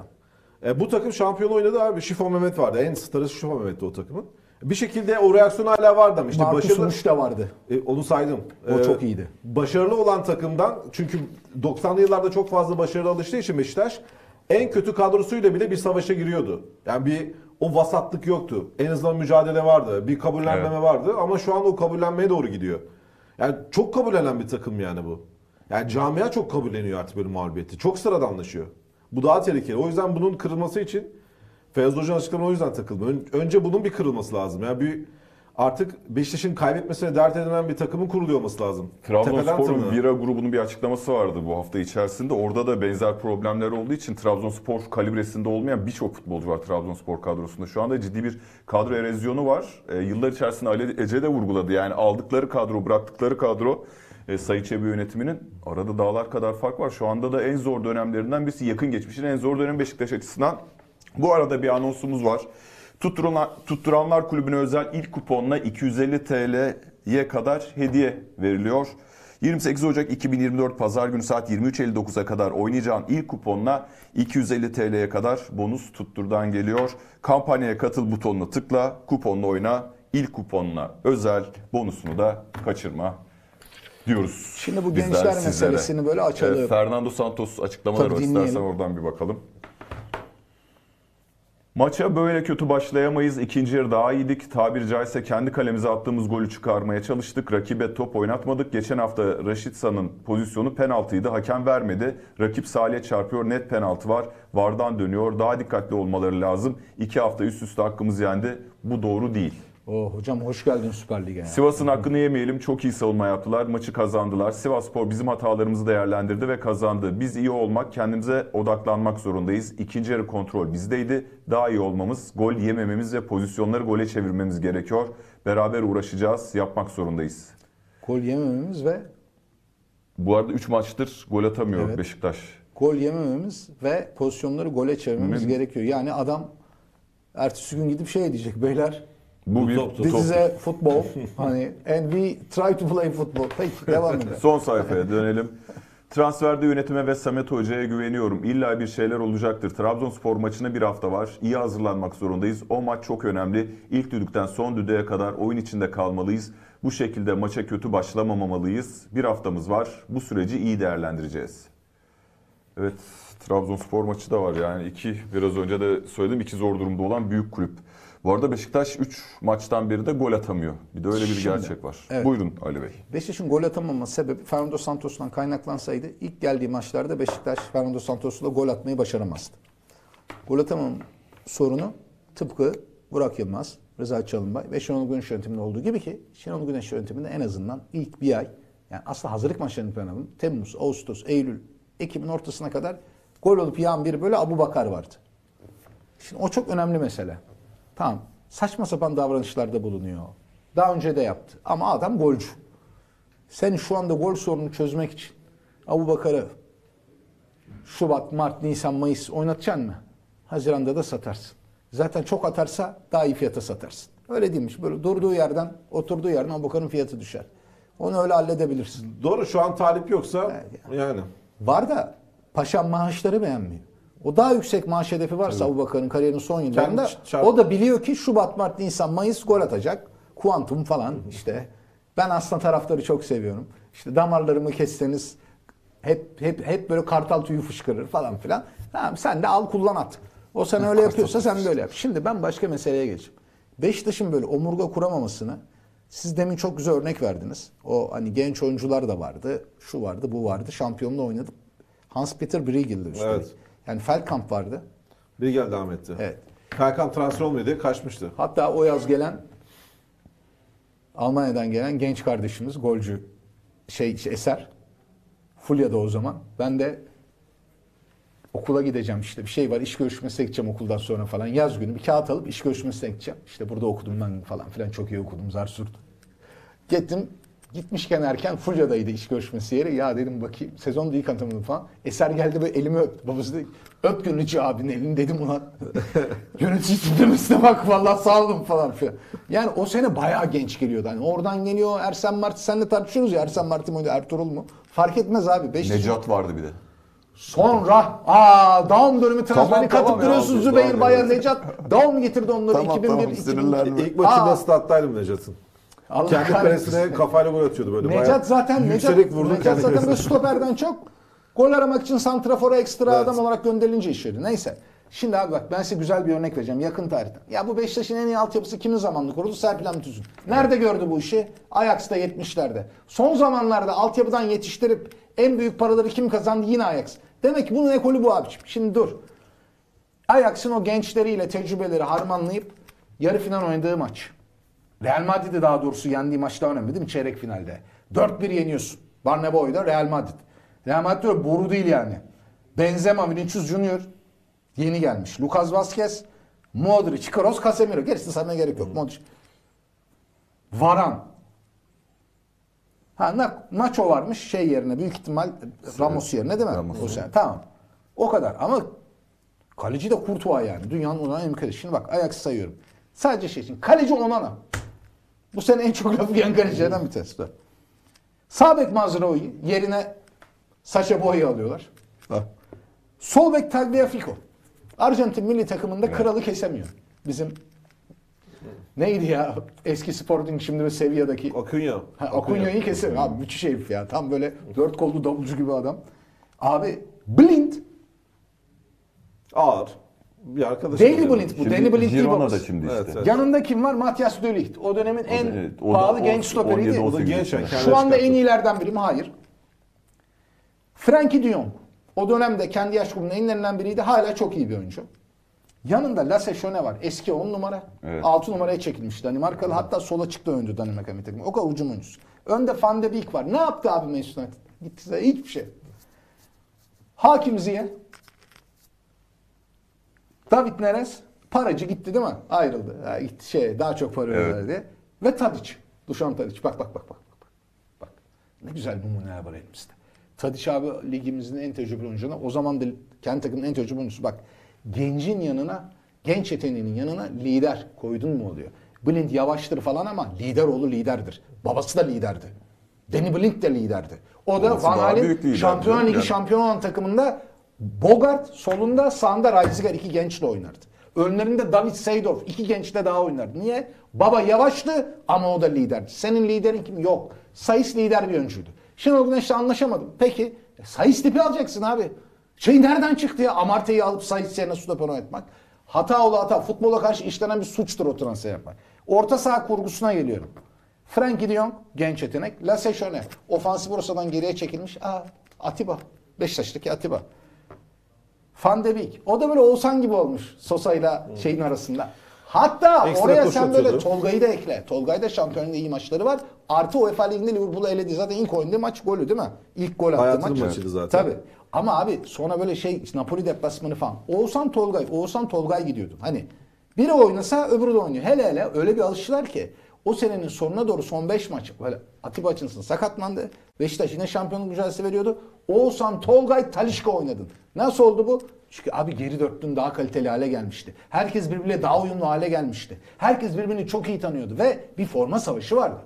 E bu takım şampiyon oynadı abi. Şifo Mehmet vardı. En starı Şifo Mehmet'ti o takımın. Bir şekilde o reaksiyon hala vardı ama işte başarılı da vardı. E, onu saydım. O ee, çok iyiydi. Başarılı olan takımdan, çünkü doksanlı yıllarda çok fazla başarılı alıştığı için Beşiktaş en kötü kadrosuyla bile bir savaşa giriyordu. Yani bir o vasatlık yoktu. En azından mücadele vardı. Bir kabullenme evet. vardı ama şu an o kabullenmeye doğru gidiyor. Yani çok kabullenen bir takım yani bu. Yani camia çok kabulleniyor artık böyle mağlubiyeti. Çok sıradanlaşıyor. Bu daha tehlikeli. O yüzden bunun kırılması için Feyyaz Hoca'nın açıklaması o yüzden takıldı. Önce bunun bir kırılması lazım. Yani bir artık Beşiktaş'ın kaybetmesine dert edilen bir takımın kuruluyor olması lazım. Trabzonspor'un Vira grubunun bir açıklaması vardı bu hafta içerisinde. Orada da benzer problemler olduğu için Trabzonspor kalibresinde olmayan birçok futbolcu var Trabzonspor kadrosunda. Şu anda ciddi bir kadro erozyonu var. E, yıllar içerisinde Ali Ece de vurguladı. Yani aldıkları kadro, bıraktıkları kadro, e, Sayın Çebi yönetiminin arada dağlar kadar fark var. Şu anda da en zor dönemlerinden birisi, yakın geçmişin en zor dönemi Beşiktaş açısından. Bu arada bir anonsumuz var. Tutturanlar, Tutturanlar Kulübü'ne özel ilk kuponla iki yüz elli Türk lirası'ya kadar hediye veriliyor. yirmi sekiz Ocak iki bin yirmi dört Pazar günü saat yirmi üç elli dokuza kadar oynayacağın ilk kuponla iki yüz elli Türk lirası'ya kadar bonus Tuttur'dan geliyor. Kampanyaya katıl butonuna tıkla, kuponla oyna, ilk kuponla özel bonusunu da kaçırma diyoruz. Şimdi bu bizler gençler sizlere meselesini böyle açalım. Evet, Fernando Santos açıklamaları var, istersen oradan bir bakalım. Maça böyle kötü başlayamayız. İkinci yarı daha iyiydik. Tabiri caizse kendi kalemize attığımız golü çıkarmaya çalıştık. Rakibe top oynatmadık. Geçen hafta Raşit San'ın pozisyonu penaltıydı. Hakem vermedi. Rakip Salih'e çarpıyor. Net penaltı var. VAR'dan dönüyor. Daha dikkatli olmaları lazım. İki hafta üst üste hakkımız yendi. Bu doğru değil. Oh, hocam hoş geldin Süper Lig'e. Yani. Sivas'ın hakkını yemeyelim. Çok iyi savunma yaptılar. Maçı kazandılar. Sivasspor bizim hatalarımızı değerlendirdi ve kazandı. Biz iyi olmak, kendimize odaklanmak zorundayız. İkinci yarı kontrol bizdeydi. Daha iyi olmamız, gol yemememiz ve pozisyonları gole çevirmemiz gerekiyor. Beraber uğraşacağız, yapmak zorundayız. Gol yemememiz ve... Bu arada üç maçtır gol atamıyor evet. Beşiktaş. Gol yemememiz ve pozisyonları gole çevirmemiz Hı-hı. gerekiyor. Yani adam ertesi gün gidip şey diyecek, beyler... Bu bir top. This is a football. Hani and we try to play football. Peki devam edelim. Son sayfaya dönelim. Transferde yönetime ve Samet Hoca'ya güveniyorum. İlla bir şeyler olacaktır. Trabzonspor maçına bir hafta var. İyi hazırlanmak zorundayız. O maç çok önemli. İlk düdükten son düdüğe kadar oyun içinde kalmalıyız. Bu şekilde maça kötü başlamamalıyız. Bir haftamız var. Bu süreci iyi değerlendireceğiz. Evet, Trabzonspor maçı da var. Yani iki, biraz önce de söyledim, iki zor durumda olan büyük kulüp. Bu arada Beşiktaş üç maçtan beri de gol atamıyor. Bir de öyle bir Şimdi, gerçek var. Evet. Buyurun Ali Bey. Beşiktaş'ın gol atamama sebebi Fernando Santos'tan kaynaklansaydı ilk geldiği maçlarda Beşiktaş Fernando Santos'la gol atmayı başaramazdı. Gol atamama sorunu tıpkı Burak Yılmaz, Rıza Çalınbay ve Şenol Güneş yönetiminde olduğu gibi, ki Şenol Güneş yönetiminde en azından ilk bir ay, yani aslında hazırlık maçlarını planladım. Temmuz, Ağustos, Eylül, Ekim'in ortasına kadar gol olup yağan bir böyle Abubakar vardı. Şimdi o çok önemli mesele. Tamam, saçma sapan davranışlarda bulunuyor. Daha önce de yaptı ama adam golcü. Sen şu anda gol sorununu çözmek için Abubakar'ı Şubat, Mart, Nisan, Mayıs oynatacaksın mı? Haziran'da da satarsın. Zaten çok atarsa daha iyi fiyata satarsın. Öyle değilmiş. Böyle durduğu yerden, oturduğu yerden Abubakar'ın fiyatı düşer. Onu öyle halledebilirsin. Doğru, şu an talip yoksa yani. yani. Var da Paşa maaşları beğenmiyor. O daha yüksek maaş hedefi varsa evet. Abubakar'ın kariyerinin son yıllarında çarp- o da biliyor ki Şubat, Mart, Nisan, Mayıs gol atacak. Kuantum falan işte. Ben aslında taraftarı çok seviyorum. İşte damarlarımı kesseniz hep hep hep böyle kartal tüyü fışkırır falan filan. Tamam, sen de al kullan at. O sen öyle yapıyorsa sen böyle yap. Şimdi ben başka meseleye geçeyim. Beşiktaş'ın böyle omurga kuramamasını Siz demin çok güzel örnek verdiniz. O hani genç oyuncular da vardı. Şu vardı, bu vardı. Şampiyonla oynadık. Hans-Peter Briegel'di üstelik. Evet. Yani Feldkamp vardı. Briegel devam etti. Evet. Feldkamp transfer olmuyor diye kaçmıştı. Hatta o yaz gelen, Almanya'dan gelen genç kardeşimiz, golcü şey Eser. Fulya'da o zaman. Ben de okula gideceğim işte, bir şey var, iş görüşmesine gideceğim okuldan sonra falan. Yaz günü bir kağıt alıp iş görüşmesine gideceğim. İşte burada okudum ben falan filan, çok iyi okudum, zar sürdüm. Gittim, gitmişken erken Fulya'daydı iş görüşmesi yeri. Ya dedim bakayım, sezonda ilk antrenmanı falan. Eser geldi ve elimi öptü. Babası dedi, öp Gönülcü abinin elini, dedim ulan. Gönülcü tiplemesine bak, vallahi sağ olun falan filan. Yani o sene bayağı genç geliyordu. Hani oradan geliyor Ersen Mart, seninle tartışıyoruz ya, Ersen Mart'ı mı, Ertuğrul mu? Fark etmez abi. Necat vardı bir de. Sonra aa Daum dönemi transferi tamam, katıp duruyorsun Zübeyir Bayar Necat. Daum getirdi onları tamam, iki bin bir iki bin iki. İlk maçında stat'taydım Necat'ın. Kendi kalesine kafayla gol atıyordu böyle. Necat bayağı zaten Necat, Necat zaten böyle stoperden çok gol aramak için santrafora ekstra evet. adam olarak gönderilince iş yeri. Neyse. Şimdi abi bak, ben size güzel bir örnek vereceğim yakın tarihten. Ya bu Beşiktaş'ın en iyi altyapısı kimin zamanını kuruldu? Serpil Hamit Üzüm. Nerede gördü bu işi? Ajax'ta yetmişlerde. Son zamanlarda altyapıdan yetiştirip en büyük paraları kim kazandı? Yine Ajax. Demek ki bunun ekolü bu abiciğim. Şimdi dur. Ajax'ın o gençleriyle tecrübeleri harmanlayıp yarı final oynadığı maç. Real Madrid'i daha doğrusu yendiği maç daha önemli değil mi? Çeyrek finalde. dört bir yeniyorsun. Bernabéu'da Real Madrid. Real Madrid diyor, boru değil yani. Benzema, Vinicius Junior yeni gelmiş. Lucas Vazquez, Modric, Kroos, Casemiro. Gerisini saymaya gerek yok. Modric. Varane. Ha, Nacho varmış şey yerine, büyük ihtimal Ramos yerine değil mi? Ramos. O sene. Tamam. O kadar ama kaleci de Courtois yani. Dünyanın Onana en kaleci. Şimdi bak Ajax'ı sayıyorum. Sadece şey için. Kaleci Onana. Bu sene en çok lafı yiyen kalecilerden bir tanesi. Sağ bek Mazraoui yerine Sacha Boey'i alıyorlar. Ha. Sol bek Tagliafico. Arjantin milli takımında kralı kesemiyor. Bizim neydi ya? Eski Sporting, şimdi de Sevilla'daki Acuna. Acuña'yı kesemiyor. Abi müthiş herif ya. Tam böyle dört kollu davulcu gibi adam. Abi Blind. Ağır. Bir arkadaş. Deli Blind bu. Deli Blind değil babası. Şimdi işte. Evet, evet. Yanında kim var? Matthias de Ligt. O dönemin en evet, o pahalı da, genç stoperiydi. O da genç. Yani. Şu anda en iyilerden biri mi? Hayır. Frenkie de Jong. O dönemde kendi yaş grubunun enlerinden biriydi. Hala çok iyi bir oyuncu. Yanında Lasse Schöne var. Eski on numara. Evet. altı numaraya çekilmiş Danimarkalı. Evet. Hatta sola çıktı oyuncu Danimarka milli takımı. O kadar ucum oyuncusu. Önde Van de Beek var. Ne yaptı abi Manchester United? Gitti de hiçbir şey. Hakim Ziyech. David Neres. Paracı gitti değil mi? Ayrıldı. Ha, gitti şey, daha çok para ödediler evet. diye. Ve Tadic. Dušan Tadic. Bak bak bak bak. Bak. Ne güzel numuneler var elimizde. Tadic abi ligimizin en tecrübeli oyuncularına, o zaman da kendi takımının en tecrübeli oyuncusu. Bak gencin yanına, genç yeteneğinin yanına lider koydun mu oluyor? Blind yavaştır falan ama lider oğlu liderdir. Babası da liderdi. Danny Blind de liderdi. O da Van Hal'in Şampiyon Ligi şampiyon olan takımında Bogart solunda, sağında Reisiger iki gençle oynardı. Önlerinde David Seydorf iki gençle daha oynardı. Niye? Baba yavaştı ama o da liderdi. Senin liderin kim? Yok. Sayıs lider bir oyuncuydu. Şenol Güneş'le anlaşamadım. Peki e, Sayıs tipi alacaksın abi. Şey nereden çıktı ya? Amarte'yi alıp Sayıs yerine stoper oynatmak. Hata ola hata. Futbola karşı işlenen bir suçtur o transfer yapmak. Orta saha kurgusuna geliyorum. Frenkie de Jong genç yetenek. Lasse Schöne ofansif ortadan geriye çekilmiş. Aa, Atiba. Beşiktaş'taki Atiba. Van de Beek. O da böyle Oğuzhan gibi olmuş. Sosa'yla hmm. şeyin arasında. Hatta ekstra oraya sen atıyordu. Böyle Tolga'yı da ekle. Tolga'yı da Şampiyonlar Ligi iyi maçları var. Artı UEFA Ligi'nde Liverpool'u eledi. Zaten ilk oynadığı maç golü değil mi? İlk gol attığı maç. Maçıydı zaten. Tabii. Ama abi sonra böyle şey Napoli deplasmanı falan. Oğuzhan Tolgay, Oğuzhan Tolgay gidiyordu. Hani biri oynasa öbürü de oynuyor. Hele hele öyle bir alıştılar ki o senenin sonuna doğru son beş maç böyle Atiba Hutchinson sakatlandı. Beşiktaş yine şampiyonluk mücadelesi veriyordu. Oğuzhan Tolgay Talişka oynadın. Nasıl oldu bu? Çünkü abi geri dörtlünün daha kaliteli hale gelmişti. Herkes birbirine daha uyumlu hale gelmişti. Herkes birbirini çok iyi tanıyordu ve bir forma savaşı vardı.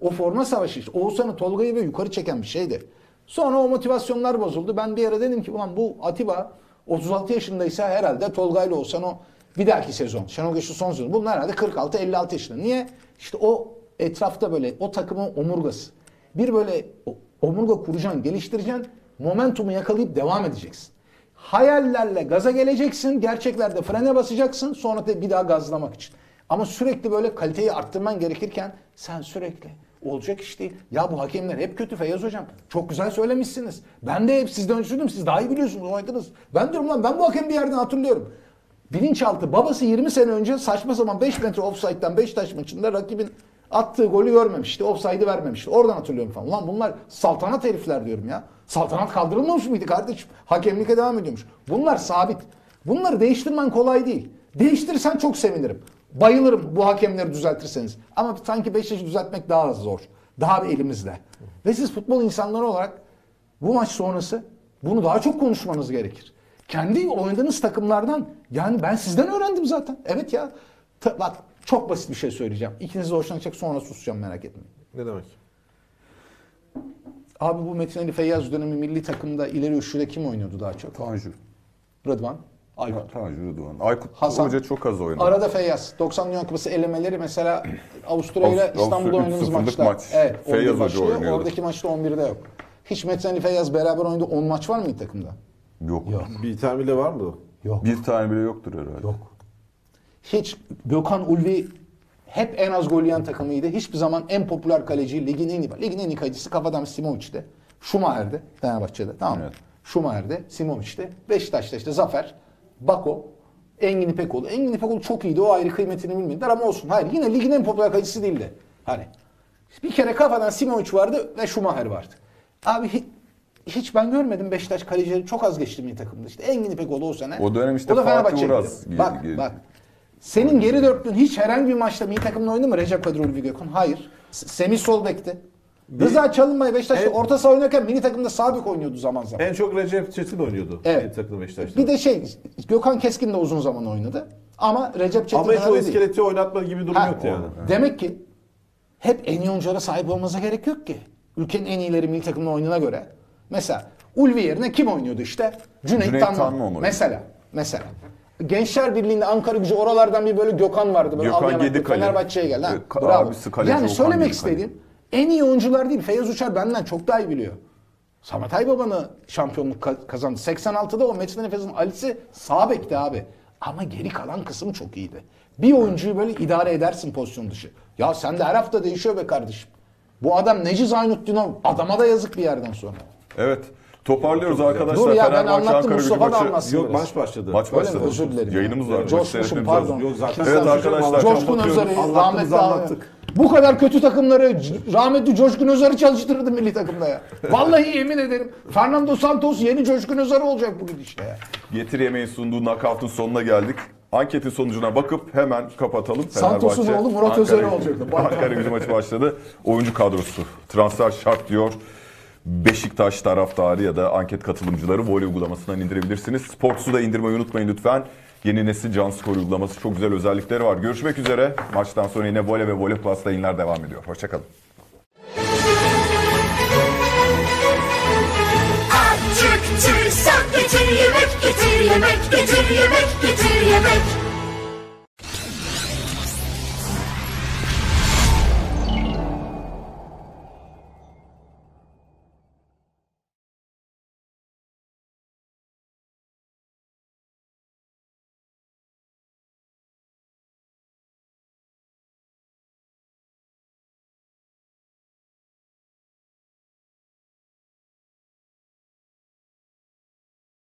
O forma savaşı işte Oğuzhan'ı Tolga'yı ve yukarı çeken bir şeydi. Sonra o motivasyonlar bozuldu. Ben bir ara dedim ki ulan bu Atiba otuz altı yaşındaysa herhalde Tolga'yla Oğuzhan o bir dahaki sezon. Şenol Güneş'in son sezonu. Bunlar herhalde kırk altı elli altı yaşında. Niye? İşte o etrafta böyle o takımın omurgası. Bir böyle omurga kuracaksın, geliştireceksin. Momentumu yakalayıp devam edeceksin. Hayallerle gaza geleceksin. Gerçeklerde frene basacaksın. Sonra da bir daha gazlamak için. Ama sürekli böyle kaliteyi arttırman gerekirken sen sürekli olacak iş değil. Ya bu hakemler hep kötü Feyyaz Hocam. Çok güzel söylemişsiniz. Ben de hep sizden öncüydüm. Siz daha iyi biliyorsunuz, oynadınız. Ben diyorum lan ben bu hakemi bir yerden hatırlıyorum. Bilinçaltı babası yirmi sene önce saçma sapan beş metre ofsayttan Beşiktaş maçında rakibin attığı golü görmemişti. Ofsaydı vermemişti. Oradan hatırlıyorum falan. Ulan bunlar saltanat herifler diyorum ya. Saltanat kaldırılmamış mıydı kardeşim? Hakemlik'e devam ediyormuş. Bunlar sabit. Bunları değiştirmen kolay değil. Değiştirirsen çok sevinirim. Bayılırım bu hakemleri düzeltirseniz. Ama sanki Beşiktaş'ı düzeltmek daha zor. Daha elimizde. Ve siz futbol insanları olarak bu maç sonrası bunu daha çok konuşmanız gerekir. Kendi oynadığınız takımlardan, yani ben sizden öğrendim zaten. Evet ya. Ta, bak çok basit bir şey söyleyeceğim. İkiniz de hoşlanacak, sonra susacağım, merak etmeyin. Ne demek? Abi bu Metin Ali Feyyaz dönemi milli takımda ileri üçlüde kim oynuyordu daha çok? Tanju. Rıdvan. Aykut. Tanju Rıdvan. Aykut Hasan. Hoca çok az oynadı. Arada Feyyaz. doksan milyon kupası elemeleri mesela Avusturya ile İstanbul'da oynadığımız maçta. Maç. Evet. Feyyaz Hoca oynuyordu. Oradaki maçta on birde yok. Hiç Metin Ali Feyyaz beraber oynadı. on maç var mıydı takımda? Yok. Yok. Bir tane bile var mı? Yok. Bir tane bile yoktur herhalde. Yok. Hiç Gökhan Ulvi hep en az gol yiyen takımıydı. Hiçbir zaman en popüler kaleci, ligin en iyi, ligin en iyi kalecisi kafadan Simović'ti. Schumacher'de, Fenerbahçe'de. Tamam mı? Evet. Schumacher'de, Simović'te, Beşiktaş'ta işte Zafer, Bako, Engin İpekoğlu. Engin İpekoğlu çok iyiydi. O ayrı, kıymetini bilmediler ama olsun. Hayır, yine ligin en popüler kalecisi değildi. Hani bir kere kafadan Simović vardı ve Schumacher vardı. Abi hiç ben görmedim Beşiktaş kalecileri çok az geçti milli takımda. İşte Engin İpekoğlu o sene. O dönem işte Fatih Uras. Bak bak. Senin geri dörtlüğün hiç herhangi bir maçta milli takımla oynadı mı Recep Kadir Ulvi Gökhan? Hayır. Semih sol bekti. Rıza Çalınbay Beşiktaş'ta en, orta saha oynarken milli takımda sağ bek oynuyordu zaman zaman. En çok Recep Çetin oynuyordu. Evet. Milli takımda Beşiktaş'ta. Bir de şey Gökhan Keskin de uzun zaman oynadı. Ama Recep Çetin Ama hiç o iskeleti oynatma gibi durum yoktu yani. Demek ki hep en iyi oyunculara sahip olmanıza gerek yok ki. Ülkenin en iyileri milli takımla oynadığına göre. Mesela Ulvi yerine kim oynuyordu işte? Cüneyt, Cüneyt Tanrı. Mesela. Mesela. Gençler Birliği'nde Ankaragücü oralardan bir böyle Gökhan vardı. Böyle Gökhan Gedikale. Fenerbahçe'ye geldi. Ha? Bravo. Yani söylemek istediğim en iyi oyuncular değil. Feyyaz Uçar benden çok daha iyi biliyor. Samet Aybaba'nın şampiyonluk kazandı. seksen altıda o Metin Ali Feyyaz'ın Ali'si sağ bekti abi. Ama geri kalan kısım çok iyiydi. Bir oyuncuyu böyle idare edersin pozisyon dışı. Ya sen de her hafta değişiyor be kardeşim. Bu adam Necip Zaynuttin adama da yazık bir yerden sonra. Evet. Toparlıyoruz arkadaşlar. Dur ya Fenerbahçe, ben anlattım Mustafa da anlatsın. Yok maç başladı. Maç başladı. Öyle özür dilerim. Yayınımız var. Coşmuşum pardon. Yok, zaten evet arkadaşlar. Coşkun Özer'i rahmetli anlattık. Bu kadar kötü takımları rahmetli Coşkun Özer'i çalıştırırdı milli takımda ya. Vallahi yemin ederim. Fernando Santos yeni Coşkun Özer olacak bugün işte ya. Getir Yemeğin sunduğu Knockout'un sonuna geldik. Anketin sonucuna bakıp hemen kapatalım. Santos'un oğlu Murat Özer olacaktı. Ankaragücü maçı başladı. Oyuncu kadrosu. Transfer şart diyor. Beşiktaş taraftarı ya da anket katılımcıları Vole uygulamasından indirebilirsiniz. Sports'u da indirmeyi unutmayın lütfen. Yeni nesil Can Skor uygulaması çok güzel özellikleri var. Görüşmek üzere. Maçtan sonra yine Vole ve Vole Plus yayınlar devam ediyor. Hoşçakalın. Yemek getir, yemek getir, yemek getir, yemek getir, yemek.